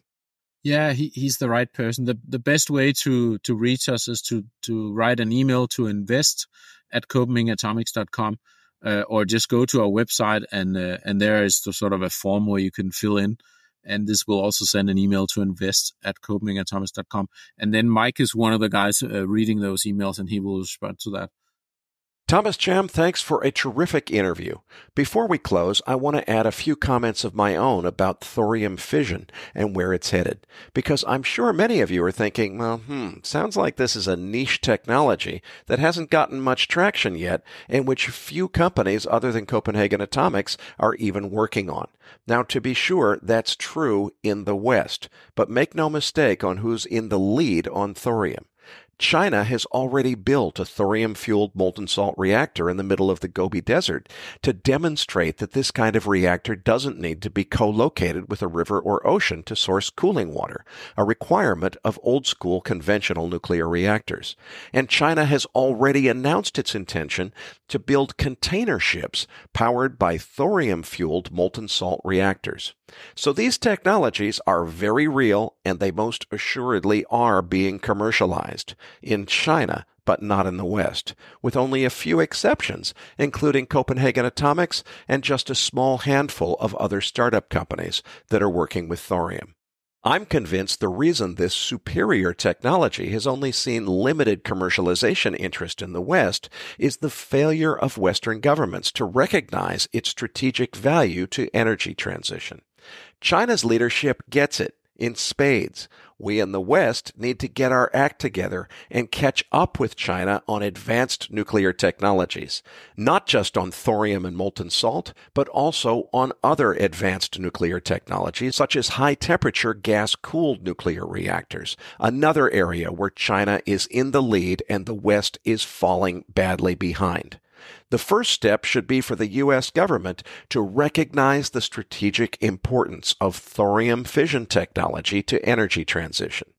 Yeah, he, he's the right person. The, the best way to, to reach us is to, to write an email to invest at Copenhagen Atomics dot com, uh, or just go to our website, and uh, and there is the sort of a form where you can fill in, and this will also send an email to invest at Copenhagen Atomics dot com, and then Mike is one of the guys uh, reading those emails, and he will respond to that. Thomas Jam, thanks for a terrific interview. Before we close, I want to add a few comments of my own about thorium fission and where it's headed, because I'm sure many of you are thinking, well, hmm, sounds like this is a niche technology that hasn't gotten much traction yet, and which few companies other than Copenhagen Atomics are even working on. Now, to be sure, that's true in the West, but make no mistake on who's in the lead on thorium. China has already built a thorium-fueled molten salt reactor in the middle of the Gobi Desert to demonstrate that this kind of reactor doesn't need to be co-located with a river or ocean to source cooling water, a requirement of old-school conventional nuclear reactors. And China has already announced its intention to build container ships powered by thorium-fueled molten salt reactors. So these technologies are very real, and they most assuredly are being commercialized in China, but not in the West, with only a few exceptions, including Copenhagen Atomics and just a small handful of other startup companies that are working with thorium. I'm convinced the reason this superior technology has only seen limited commercialization interest in the West is the failure of Western governments to recognize its strategic value to energy transition. China's leadership gets it in spades. We in the West need to get our act together and catch up with China on advanced nuclear technologies, not just on thorium and molten salt, but also on other advanced nuclear technologies, such as high-temperature gas-cooled nuclear reactors, another area where China is in the lead and the West is falling badly behind. The first step should be for the U S government to recognize the strategic importance of thorium fission technology to energy transition.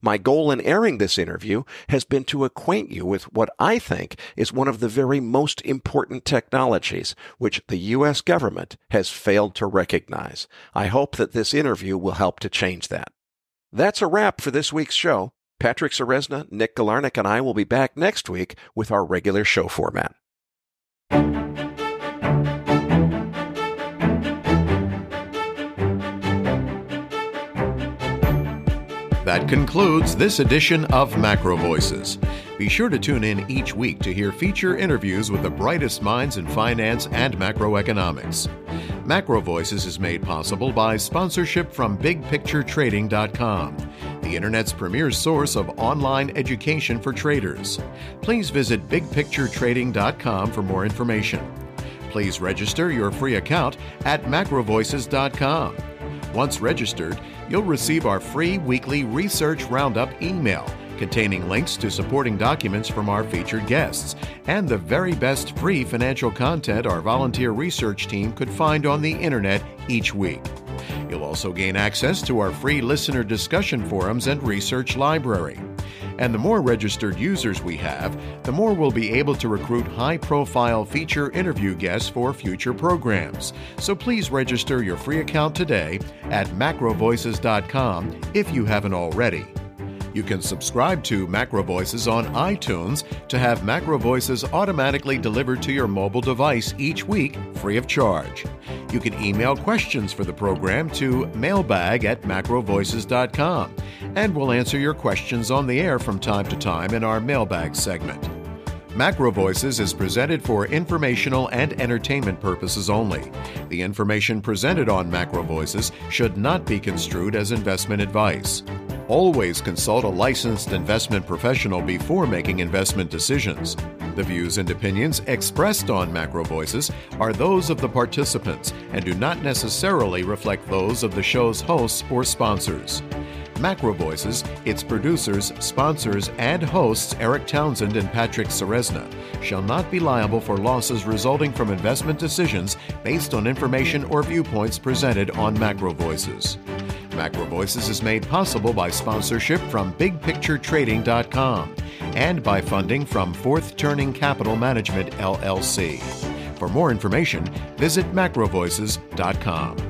My goal in airing this interview has been to acquaint you with what I think is one of the very most important technologies which the U S government has failed to recognize. I hope that this interview will help to change that. That's a wrap for this week's show. Patrick Ceresna, Nick Galarnik, and I will be back next week with our regular show format. That concludes this edition of Macro Voices. Be sure to tune in each week to hear feature interviews with the brightest minds in finance and macroeconomics. Macro Voices is made possible by sponsorship from big picture trading dot com, the Internet's premier source of online education for traders. Please visit big picture trading dot com for more information. Please register your free account at macro voices dot com. Once registered, you'll receive our free weekly Research Roundup email containing links to supporting documents from our featured guests and the very best free financial content our volunteer research team could find on the Internet each week. You'll also gain access to our free listener discussion forums and research library. And the more registered users we have, the more we'll be able to recruit high-profile feature interview guests for future programs. So please register your free account today at macro voices dot com if you haven't already. You can subscribe to Macro Voices on iTunes to have Macro Voices automatically delivered to your mobile device each week free of charge. You can email questions for the program to mailbag at macro voices dot com, and we'll answer your questions on the air from time to time in our mailbag segment. Macro Voices is presented for informational and entertainment purposes only. The information presented on Macro Voices should not be construed as investment advice. Always consult a licensed investment professional before making investment decisions. The views and opinions expressed on Macro Voices are those of the participants and do not necessarily reflect those of the show's hosts or sponsors. Macro Voices, its producers, sponsors, and hosts Eric Townsend and Patrick Ceresna shall not be liable for losses resulting from investment decisions based on information or viewpoints presented on Macro Voices. Macro Voices is made possible by sponsorship from big picture trading dot com and by funding from Fourth Turning Capital Management, L L C. For more information, visit macro voices dot com.